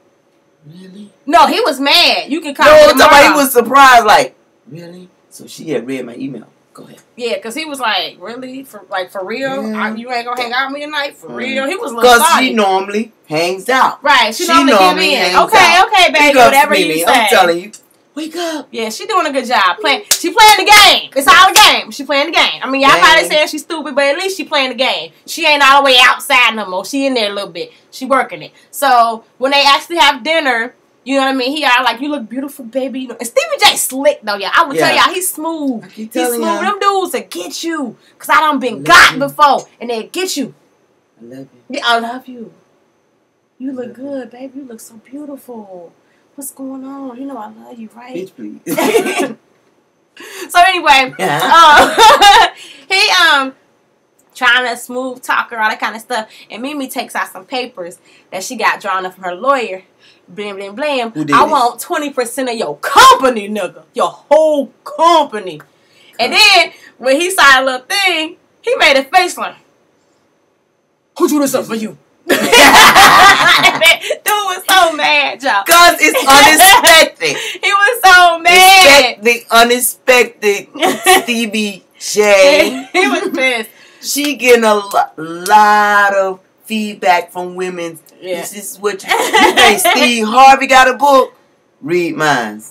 Really? No, he was mad. You can call me tomorrow. No, he was surprised. Like, really? So she had read my email. Go ahead. Yeah, because he was like, really? For real? Yeah. You ain't going to hang out with me tonight? For real? He was a little because she normally hangs out. Right. She normally hangs out. Okay, baby. Whatever you say. I'm telling you. Wake up. Yeah, she doing a good job. She playing the game. It's all a game. She playing the game. I mean, y'all probably saying she's stupid, but at least she playing the game. She ain't all the way outside no more. She in there a little bit. She working it. So, when they actually have dinner, you know what I mean? He all like, you look beautiful, baby. And Stevie J slick, though, y'all. I would tell y'all, he's smooth. He's smooth. Them dudes that get you. Because I done been got before. And they get you. I love you. Yeah, I love you. You look good, baby. You look so beautiful. What's going on? You know I love you, right? Bitch, please. So anyway, he trying to smooth talk her, all that kind of stuff. And Mimi takes out some papers that she got drawn up from her lawyer. Blim, blim, blim. I want 20% of your company, nigga. Your whole company. And then, when he saw a little thing, he made a face like, who drew this up for you? Dude was so mad, y'all. Because it's unexpected. He was so mad. The unexpected Stevie J. He was pissed. She getting a lot of feedback from women. Yeah. This is what you think. Steve Harvey got a book. Read mine.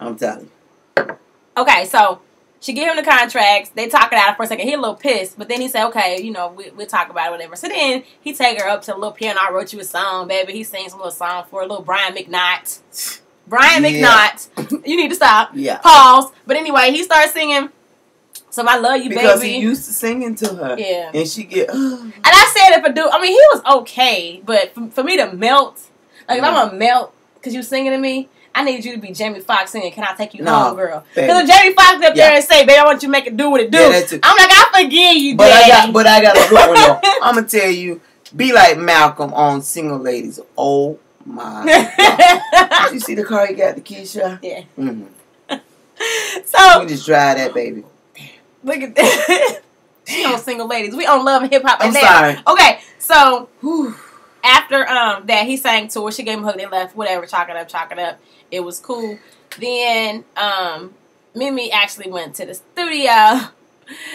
I'm telling you. Okay, so she gave him the contracts. They talk it out for a second. He a little pissed. But then he said, okay, you know, we'll talk about it, whatever. So then he take her up to a little piano. I wrote you a song, baby. He sings a little song for a little Brian McKnight. Brian McKnight. You need to stop. Yeah. Pause. But anyway, he starts singing. So I love you, baby. Because he used to singing to her. Yeah. And she get, and I said if a dude, I mean, he was okay. But for me to melt, like if I'm going to melt because you singing to me, I need you to be Jamie Foxx singing, Can I Take You Home, Girl? Because if Jamie Foxx up there and say, baby, I want you to make it do what it do, I'm like, I forgive you, daddy. But I got a good one, though. I'm going to tell you, be like Malcolm on Single Ladies. Oh, my God. Did you see the car he got, the Keisha? Yeah. Mm-hmm. So we just drive that, baby. Look at that. She on Single Ladies. We on Love and Hip Hop. I'm sorry. Okay, so after that, he sang to her. She gave him a hug. They left. Whatever. Chalk it up. Chalk it up. It was cool. Then Mimi actually went to the studio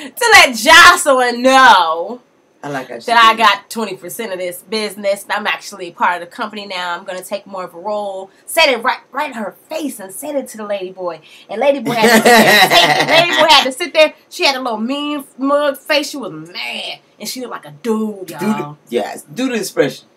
to let Jocelyn know that I got 20% of this business. I'm actually part of the company now. I'm going to take more of a role. Said it right in her face and said it to the lady boy. And lady boy had to sit there. Lady boy had to sit there. She had a little mean mug face. She was mad. And she looked like a dude, y'all. Yes, do the expression.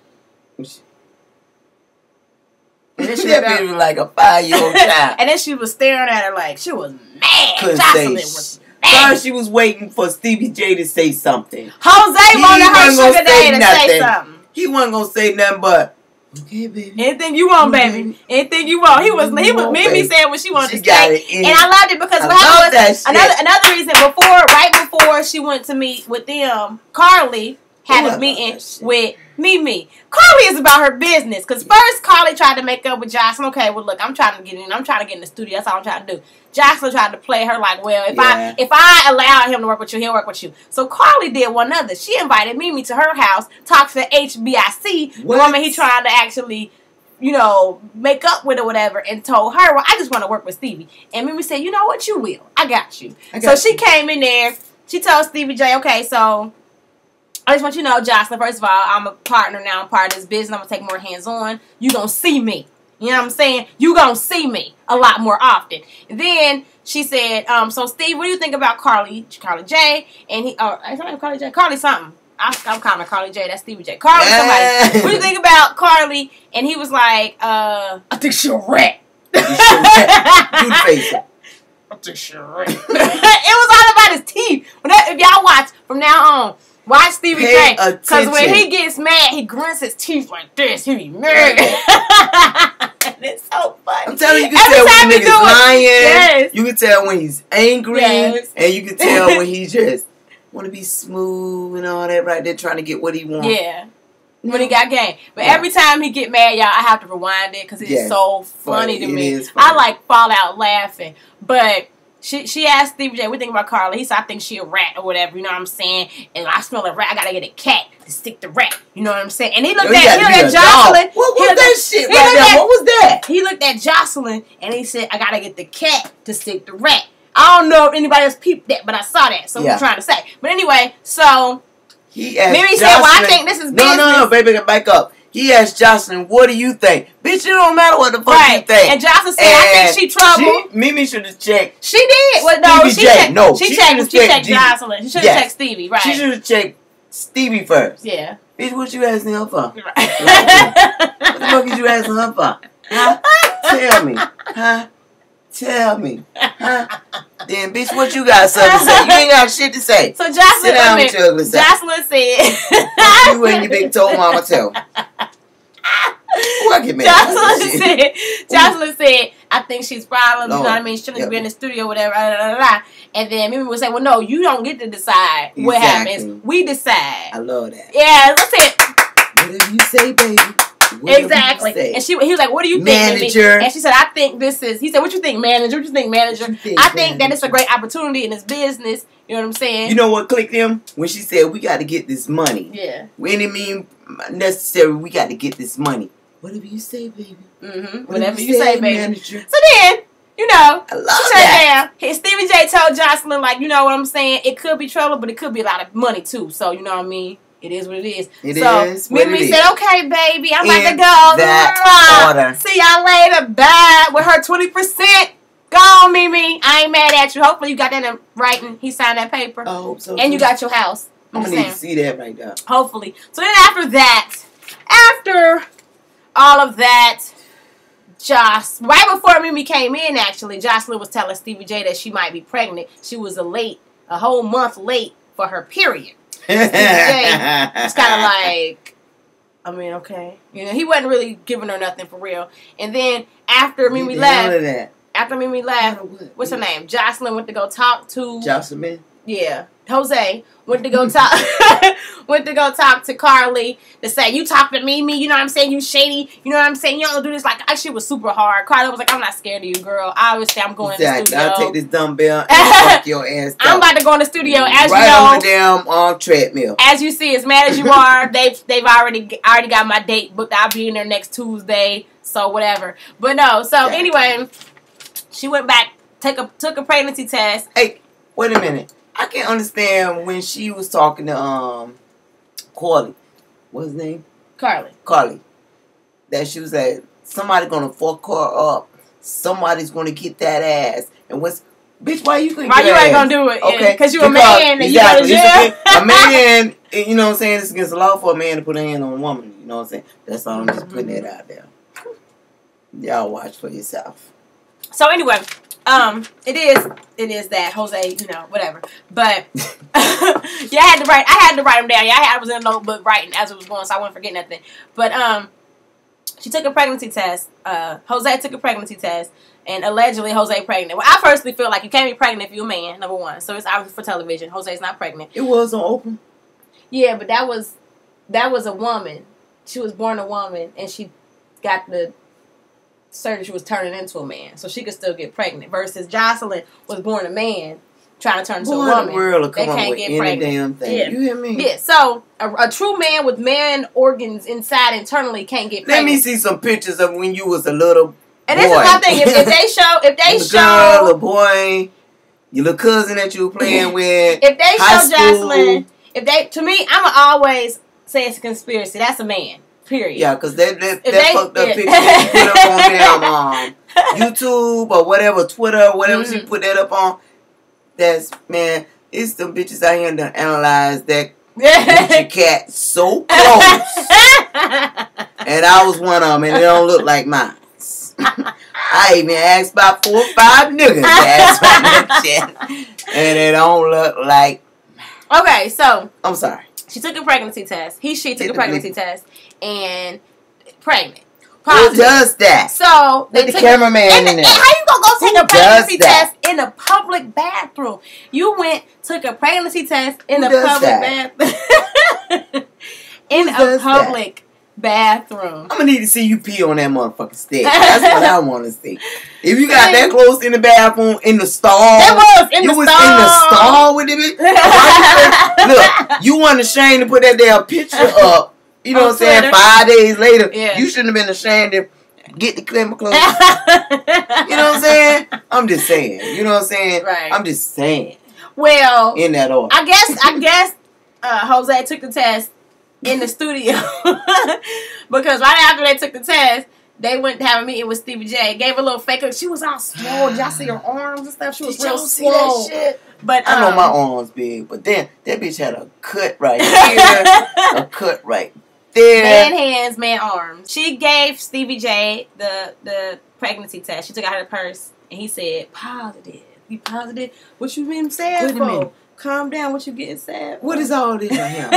And then she was like a 5-year-old child. And then she was staring at her like she was mad. Jocelyn was mad. First, she was waiting for Stevie J to say something. Jose wanted her sugar daddy to say something. He wasn't gonna say nothing but, "Okay, baby. Anything you want, baby. Anything you want." He was. Mimi said what she wanted to say, and I loved it because what happened was another reason. Right before she went to meet with them, Karlie had a meeting with Mimi. Karlie is about her business. Because first, Karlie tried to make up with Jocelyn. Okay, well, look, I'm trying to get in. I'm trying to get in the studio. That's all I'm trying to do. Jocelyn tried to play her like, well, if I allow him to work with you, he'll work with you. So Karlie did one other. She invited Mimi to her house, talked to HBIC, the woman he tried to actually, you know, make up with or whatever, and told her, well, I just want to work with Stevie. And Mimi said, you know what? You will. I got you. She came in there. She told Stevie J, okay, so I just want you to know, Jocelyn, first of all, I'm a partner now. I'm part of this business. I'm going to take more hands-on. You're going to see me. You know what I'm saying? You're going to see me a lot more often. And then she said, so, Steve, what do you think about Karlie J? And he, is that Karlie J? Karlie something. I'm calling her Karlie J. That's Stevie J. Karlie somebody. What do you think about Karlie? And he was like, I think she's a rat. I think she's a rat. It was all about his teeth. If y'all watch from now on, watch Stevie J, because when he gets mad, he grunts his teeth like this. He be mad. And it's so funny. I'm telling you, you can tell when he's lying. Yes. You can tell when he's angry. Yes. And you can tell when he just want to be smooth and all that right there, trying to get what he wants. Yeah. When he got game. But every time he get mad, y'all, I have to rewind it because it's so funny to me. I like fall out laughing. But She asked Stevie J, what do you think about Karlie? He said, I think she a rat or whatever, you know what I'm saying? And I smell a rat, I gotta get a cat to stick the rat, you know what I'm saying? And he looked at Jocelyn. What was that shit right there? What was that? He looked at Jocelyn and he said, I gotta get the cat to stick the rat. I don't know if anybody else peeped that, but I saw that, so what I'm trying to say. But anyway, so he asked Mimi said, well, I think this is business. No, baby, back up. He asked Jocelyn, what do you think? Bitch, it don't matter what the fuck you think. And Jocelyn said, I think she trouble. Mimi should have checked. She did. Well, no, she checked Jocelyn. She should have checked Stevie, right. She should have checked Stevie first. Yeah. Bitch, what you asking her for? Right. What the fuck is you asking her for? Huh? Tell me. Huh? Tell me. Huh? Then, bitch, what you got something to say? You ain't got shit to say. So Jocelyn, sit down with your ugly self. Jocelyn said, you and your big toe mama tell. Jocelyn said, I think she's problems, you know what I mean? She shouldn't be in the studio, whatever, blah, blah, blah. And then Mimi would say, well, no, you don't get to decide what happens. We decide. I love that. Yeah, that's it. Whatever you say, baby. Exactly. And he was like, what do you think, manager? And she said, I think this is, he said, what you think, manager? What you think, manager? I think that it's a great opportunity in this business. You know what I'm saying? You know what clicked him? When she said, we got to get this money. Yeah. We didn't mean necessary, we got to get this money. Whatever you say, baby. Mm-hmm. Whatever you say, baby. Manager. So then, you know, I love that. Stevie J told Jocelyn, like, you know what I'm saying? It could be trouble, but it could be a lot of money, too. So, you know what I mean? It is what it is. Mimi said, okay, baby, I'm about to go. See y'all later. Bye. With her 20%. Go on, Mimi. I ain't mad at you. Hopefully you got that in writing. He signed that paper. I hope so. And you got your house. I'm going to need to see that right now. Hopefully. So then after that, after all of that, right before Mimi came in, actually, Jocelyn was telling Stevie J that she might be pregnant. She was a whole month late for her period. Stevie J was kind of like, I mean, okay. You know, he wasn't really giving her nothing for real. And then after Mimi left, what's her name? Jocelyn went to go talk to Jocelyn. Yeah. Jose went to go talk to Karlie to say, you talking to Mimi, you know what I'm saying, you shady, you know what I'm saying, you don't do this. Like, that shit was super hard. Karlie was like, I'm not scared of you, girl. I always say I'm going to the studio. I'll take this dumbbell and fuck your ass down. I'm about to go in the studio as right you know. Right on the damn treadmill. As you see, as mad as you are, they've already got my date booked. I'll be in there next Tuesday, so whatever. But no, so anyway, she went back, took a pregnancy test. Hey, wait a minute. I can't understand when she was talking to Karlie. What's his name? Karlie. Karlie. That she was like, somebody's gonna fuck her up. Somebody's gonna get that ass. And what's bitch? Why you gonna? Why you ain't gonna do it? Okay, because you a man. Exactly. A man. You know what I'm saying? It's against the law for a man to put a hand on a woman. You know what I'm saying? That's all. I'm just putting that out there. Y'all watch for yourself. So anyway. It is that Jose, you know, whatever. But yeah, I had to write him down. Yeah, I was in a notebook writing as it was going, so I wouldn't forget nothing. But she took a pregnancy test. Jose took a pregnancy test, and allegedly Jose pregnant. Well, I personally feel like you can't be pregnant if you're a man, number one. So it's obviously for television. Jose's not pregnant. It was on Oprah. Yeah, but that was a woman. She was born a woman, and she got the surgery, she was turning into a man, so she could still get pregnant. Versus Jocelyn was born a man, trying to turn into a woman. World they can't get pregnant. Damn thing. Yeah. You hear me? Yeah. So a true man with man organs inside internally can't get pregnant. Let me see some pictures of when you was a little. And this is my thing. If they show girl, a boy, your little cousin that you were playing with. If they show Jocelyn, to me, I'ma always say it's a conspiracy. That's a man. Period. Yeah, because that fucked up picture she put up on them, YouTube or whatever, Twitter, whatever she put that up on. That's, man, it's some bitches out here that analyze that Gucci cat so close. And I was one of them, and it don't look like mine. I even asked about 4 or 5 niggas to ask about that shit. And it don't look like mine. Okay, so. I'm sorry. She took a pregnancy test. She took a pregnancy test and pregnant. Positive. Who does that? So they took the cameraman in there. How you gonna go take a pregnancy test in a public bathroom? You took a pregnancy test in a public bathroom. In a public bathroom. I'm gonna need to see you pee on that motherfucking stick. That's what I want to see. If you got that close in the bathroom, in the stall, you was in the stall with it. Look, you weren't ashamed to put that damn picture up. You know what I'm saying? 5 days later, you shouldn't have been ashamed to get the clean clothes. You know what I'm saying? I'm just saying. You know what I'm saying? Right. I'm just saying. Well, in that order, I guess Jose took the test in the studio. Because right after they took the test, they went to have a meeting with Stevie J. Gave a little fake up. She was all swole. Y'all see her arms and stuff? She was real swole. See that shit? But I know my arms big, but then that bitch had a cut right here, a cut right there. Man hands, man arms. She gave Stevie J the pregnancy test. She took out her purse and he said, "Positive. You positive? What you been sad for? Calm down. What you getting sad for? What is all this right here?"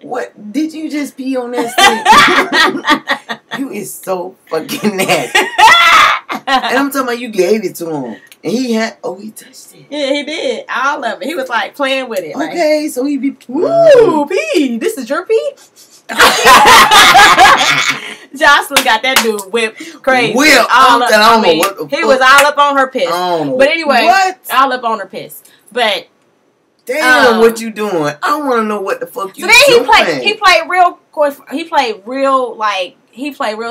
What did you just pee on that stick? You is so fucking nasty. And I'm talking about you gave it to him. And he had he touched it. Yeah, he did. All of it. He was like playing with it. Okay, like, so he be pee. This is your pee? Jocelyn got that dude whipped crazy. Whipped all up. I mean, he was all up on her piss. But anyway, all up on her piss. But damn, what you doing? I want to know what the fuck you doing. So then he played real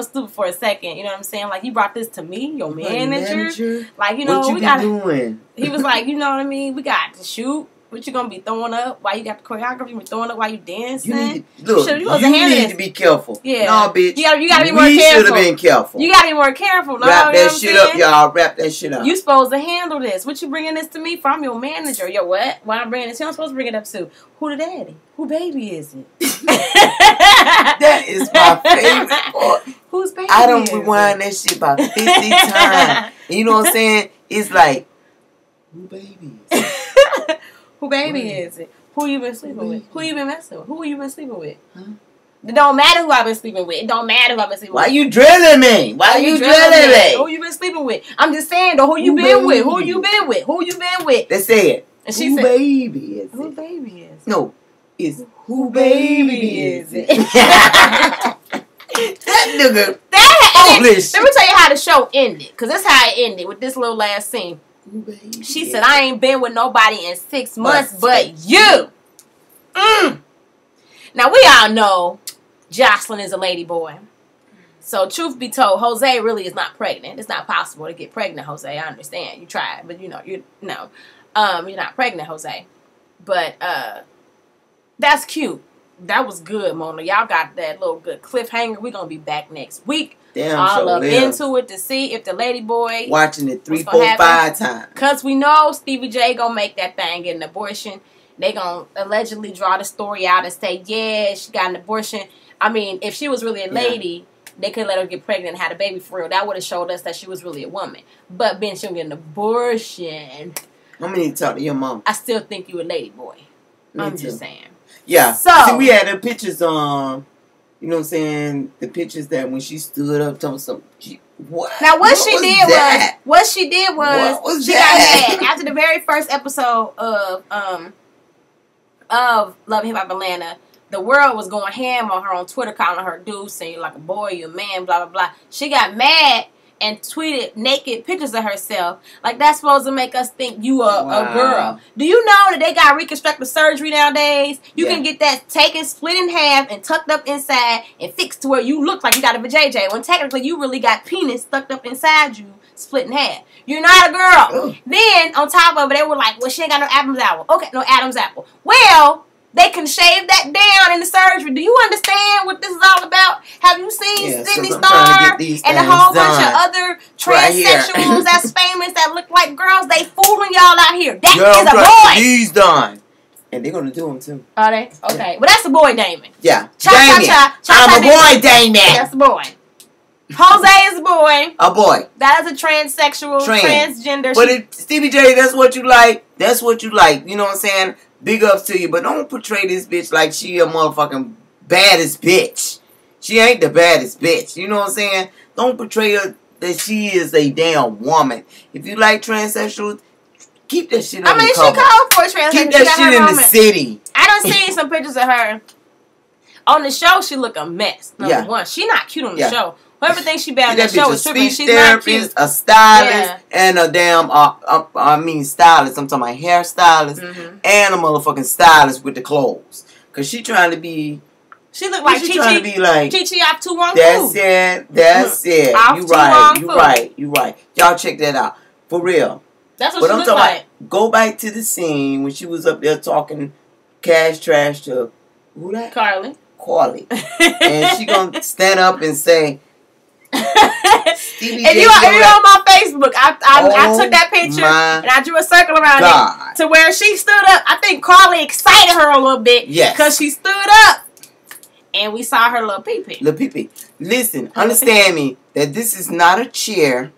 stupid for a second. You know what I'm saying? Like, you brought this to me, your manager. Like, you know, what you doing? He was like, you know what I mean? We got to shoot. What you going to be throwing up? Why you got the choreography? You throwing up while you dancing? You need to be careful. Yeah. No, bitch. You got to be more careful. You should have been careful. You got to be more careful. No, wrap that shit up, y'all. Wrap that shit up. You supposed to handle this. What you bringing this to me for? I'm your manager. Yo, what? Why I'm bringing this? I'm supposed to bring it up to who the daddy? Who baby is it? That is my favorite part. Who's baby? I don't rewind that shit about 50 times. You know what I'm saying? It's like, who baby is it? Who baby is it? Who you been sleeping with? Who you been messing with? Who you been sleeping with? Huh? It don't matter who I've been sleeping with. It don't matter who I've been sleeping with. Why you drilling me? Why you drilling me? Who you been sleeping with? I'm just saying, though, who you been with? Who you been with? Who you been with? They said, and she said, baby is who it? Baby is? No, it's who baby is it? That nigga. That foolish. Let me tell you how the show ended. Because that's how it ended, with this little last scene. Baby. She said, I ain't been with nobody in 6 months but you. Now, we all know Jocelyn is a lady boy. So, truth be told, Jose really is not pregnant. It's not possible to get pregnant, Jose. I understand. You tried, but, you know, you're not pregnant, Jose. But that's cute. That was good, Mona. Y'all got that little good cliffhanger. We're going to be back next week. Damn, all up into it to see if the lady boy watching it 3, 4, 5 times. Because we know Stevie J going to make that thing get an abortion. They going to allegedly draw the story out and say, yeah, she got an abortion. I mean, if she was really a lady, they could let her get pregnant and have a baby for real. That would have showed us that she was really a woman. But being she get an abortion. I'm going to talk to your mom. I still think you a lady boy. Me too. I'm just saying. Yeah. So see, we had the pictures on, you know what I'm saying, the pictures that when she stood up talking something. What she did was, she got mad after the very first episode of Love and Hip Hop Atlanta. The world was going ham on her on Twitter, calling her dude, saying you're like a boy, you a man, blah blah blah. She got mad and tweeted naked pictures of herself. Like, that's supposed to make us think you are a girl. Do you know that they got reconstructive surgery nowadays? You can get that taken, split in half, and tucked up inside and fixed to where you look like you got a vajayjay. When technically you really got penis tucked up inside you, split in half. You're not a girl. Ooh. Then, on top of it, they were like, well, she ain't got no Adam's apple. Okay, no Adam's apple. Well, they can shave that down in the surgery. Do you understand what this is all about? Have you seen Sydney Starr and a whole bunch of other transsexuals that's famous that look like girls? They fooling y'all out here. That is a boy. He's done. And they're going to do him, too. Are they? Okay. Yeah. Well, that's a boy, Damon. Yeah. I'm a boy, Damon. That's a boy. Jose is a boy. A boy. That is a transsexual, transgender. But Stevie J, that's what you like. That's what you like. You know what I'm saying? Big ups to you, but don't portray this bitch like she a motherfucking baddest bitch. She ain't the baddest bitch. You know what I'm saying? Don't portray her that she is a damn woman. If you like transsexuals, keep that shit on the cover. I mean, she called for transsexuals. Keep that shit in the city. I done seen some pictures of her. On the show, she look a mess. Number one, she not cute on the show. Whoever thinks she bad on the show is tripping. She's not cute. A stylist and a damn, I mean stylist. I'm talking about hairstylist and a motherfucking stylist with the clothes. Because she trying to be, she look like she trying to be like, Chi-Chi off 212. That's it. That's it. You right. Y'all check that out. For real. That's what she look like. Go back to the scene when she was up there talking cash trash to, who that? Karlie. Karlie. And she going to stand up and say, Stevie J, if you're on my Facebook, I took that picture and I drew a circle around it to where she stood up. I think Karlie excited her a little bit because she stood up and we saw her little pee-pee. Little pee-pee. Listen, understand me that this is not a chair.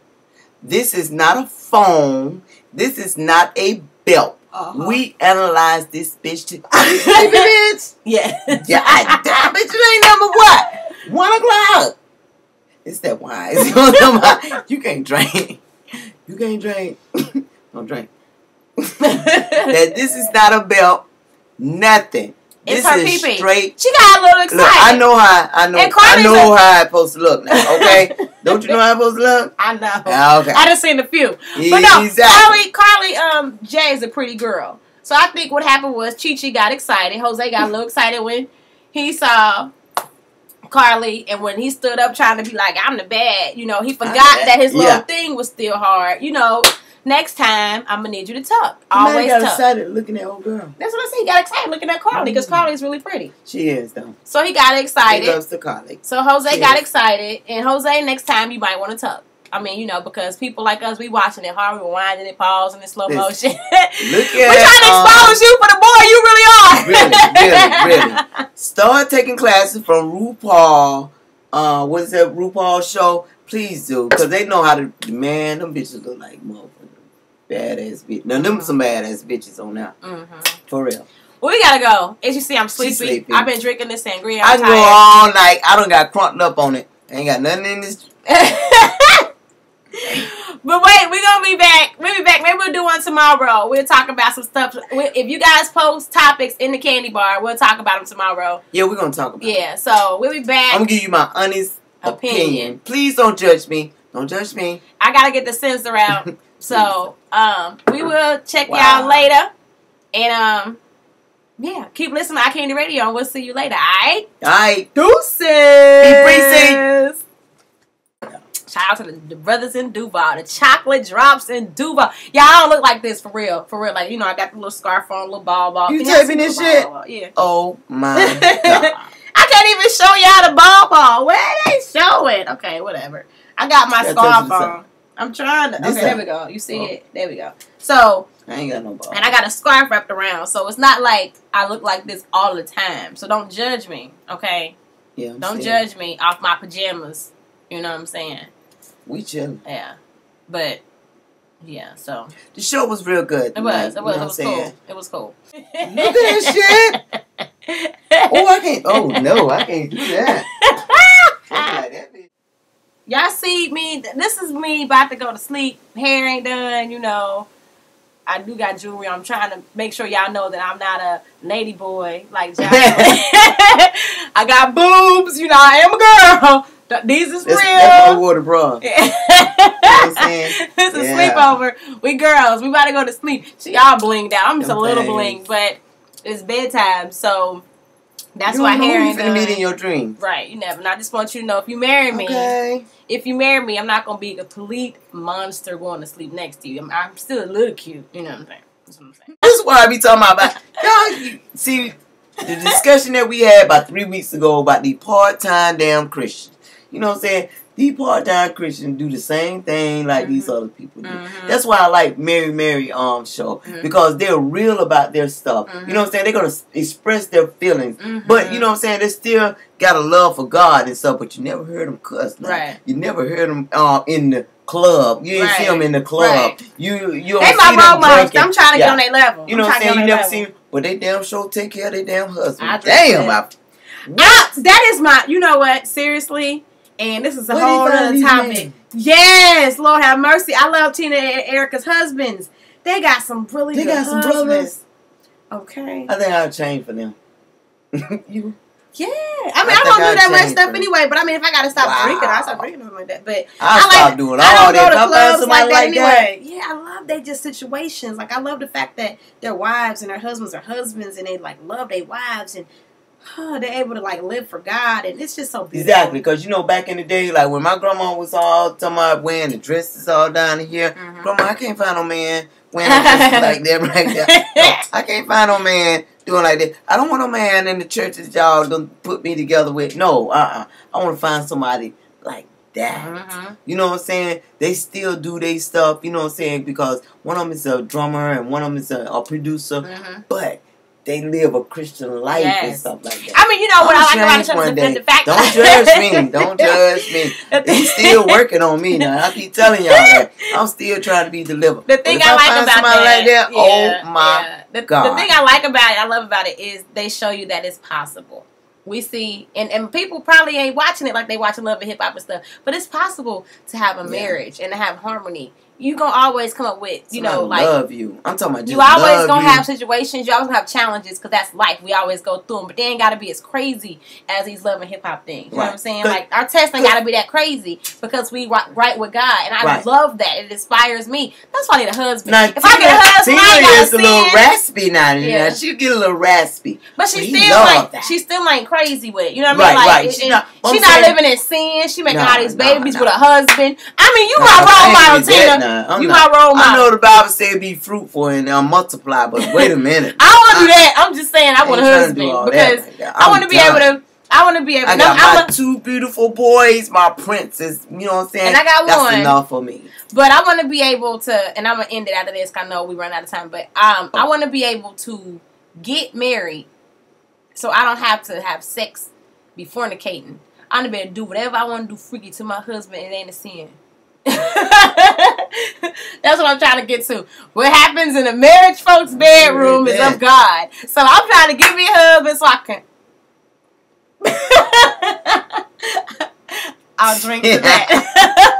This is not a phone. This is not a belt. We analyzed this bitch to bitch. That bitch ain't number what? 1 o'clock. It's that wise. You can't drink. You can't drink. Don't drink. That this is not a belt. Nothing. It's this her pee-pee. Straight. She got a little excited. Look, I know how it's supposed to look now, okay? Don't you know how it's supposed to look? I know. Okay. I done seen a few. Exactly. But no, Karlie J is a pretty girl. So I think what happened was Chi-Chi got excited. Jose got a little excited when he saw Karlie, and when he stood up trying to be like, I'm the bad, you know, he forgot that his little thing was still hard. You know, next time, I'm going to need you to tuck. Always tuck. He got excited looking at old girl. That's what I said. He got excited looking at Karlie because Karlie's really pretty. She is, though. So he got excited. He loves the Karlie. So Jose got excited, and Jose, next time, you might want to tuck. I mean, you know, because people like us, we watching it hard, we winding it, pausing it, slow motion. We're trying to expose you for the boy you really are. Really. Start taking classes from RuPaul. What is that RuPaul show? Please do, because they know how to. Man, them bitches look like motherfucking badass bitches. Now, them some badass bitches on now, for real. Well, we gotta go. As you see, I'm sleepy. I've been drinking this sangria. I'm tired. I go all night. I done got crunked up on it. I ain't got nothing in this. But wait, we're going to be back. We'll be back. Maybe we'll do one tomorrow. We'll talk about some stuff. If you guys post topics in the candy bar, we'll talk about them tomorrow. Yeah, we're going to talk about it. Yeah, so we'll be back. I'm going to give you my honest opinion. Please don't judge me. Don't judge me. I got to get the censor out. So, we will check y'all later. And, yeah, keep listening to iCandy Radio, and we'll see you later, all right? All right. Deuces. Be free. Child to the brothers in Duval. The chocolate drops in Duval. Y'all don't look like this for real. For real. Like, you know, I got the little scarf on, little ball. You taping this shit? Ball, yeah. Oh my God. I can't even show y'all the ball. Where are they showing? Okay, whatever. I got my scarf on. I'm trying to. Okay, there we go. You see it? There we go. So, I ain't got no ball. And I got a scarf wrapped around. So it's not like I look like this all the time. So don't judge me, okay? Yeah. Don't judge me off my pajamas. You know what I'm saying? We chillin'. Yeah. But, yeah, so. The show was real good. It was. It was. It was cool. It was cool. Look at that shit. Oh, I can't. Oh, no. I can't do that. Y'all see me. This is me about to go to sleep. Hair ain't done, you know. I do got jewelry. I'm trying to make sure y'all know that I'm not a lady boy like Jocelyn. I got boobs. You know, I am a girl. These is real. That's water, bro. You know what I'm saying? This is sleepover. We girls. We about to go to sleep. She all blinged out. I'm just a little bling, but it's bedtime, so that's why hair ain't done. You meet in your dreams, right? You never. And I just want you to know, if you marry me, if you marry me, I'm not gonna be a complete monster going to sleep next to you. I'm still a little cute. You know what I'm saying? That's what I'm saying. That's why I be talking about. Y'all see the discussion that we had about 3 weeks ago about the part-time damn Christian. You know what I'm saying? These part-time Christians do the same thing like these other people do. That's why I like Mary Mary show. Because they're real about their stuff. You know what I'm saying? They're going to express their feelings. But, you know what I'm saying? They still got a love for God and stuff. But you never heard them cuss. Like, you never heard them in the club. You didn't see them in the club. You don't see them drinking. I'm trying to get on their level. You know what I'm saying? You never see them. But they damn sure take care of their damn husband. That is my... You know what? Seriously... And this is a whole other topic. Yes, Lord have mercy. I love Tina and Erica's husbands. They got some really good husbands. They got some brothers. Okay. I think I'll change for them. Yeah. I mean, I don't do that much stuff anyway. But I mean, if I got to stop drinking, I'll stop drinking something like that. But I'll stop doing all that. I don't go to clubs like that anyway. Yeah, I love they just situations. Like, I love the fact that their wives and their husbands are husbands. And they, like, love their wives and... Oh, they're able to, like, live for God, and it's just so beautiful. Exactly, because, you know, back in the day, like, when my grandma was all talking about wearing the dresses all down here, Grandma, I can't find no man wearing a dress like that right there. No, I can't find no man doing like that. I don't want no man in the church that y'all don't put me together with. No, I want to find somebody like that. You know what I'm saying? They still do their stuff, you know what I'm saying, because one of them is a drummer and one of them is a producer, but... They live a Christian life and stuff like that. I mean, you know what I like about the fact that... Don't judge me. Don't judge me. He's still working on me now. I keep telling y'all that. I'm still trying to be delivered. The thing I like about that... Like that oh, my God. The thing I like about it, I love about it, is they show you that it's possible. We see... And people probably ain't watching it like they watching Love and Hip Hop and stuff. But it's possible to have a marriage and to have harmony. You gonna always come up with, you know, like love you. I'm talking about just you. Always gonna have situations. You always gonna have challenges because that's life. We always go through them, but they ain't gotta be as crazy as these Love and Hip Hop things. You know what I'm saying? Like our test ain't gotta be that crazy because we right with God, and I love that. It inspires me. That's why I need a husband. Now, if I get a husband, I gotta see a little raspy now. Yeah, she get a little raspy, but she still like that. She still ain't crazy with it. You know what I mean? Like, she not living in sin. She making all these babies with a husband. I mean, you my role model, Tina. You my role model. I know the Bible said be fruitful and multiply, but wait a minute. I don't want to do that. I'm just saying I want a husband because I want to be able to. I want to be able. I got my two beautiful boys, my princess. You know what I'm saying? And I got one. That's enough for me. But I want to be able to, and I'm gonna end it out of this. I know we run out of time, but I want to be able to get married, so I don't have to have sex, be fornicating. I'm gonna be able to do whatever I want to do freaky to my husband. It ain't a sin. That's what I'm trying to get to. What happens in a marriage folks' bedroom is of God. So I'm trying to give me a hug, and so I can. I'll drink to that.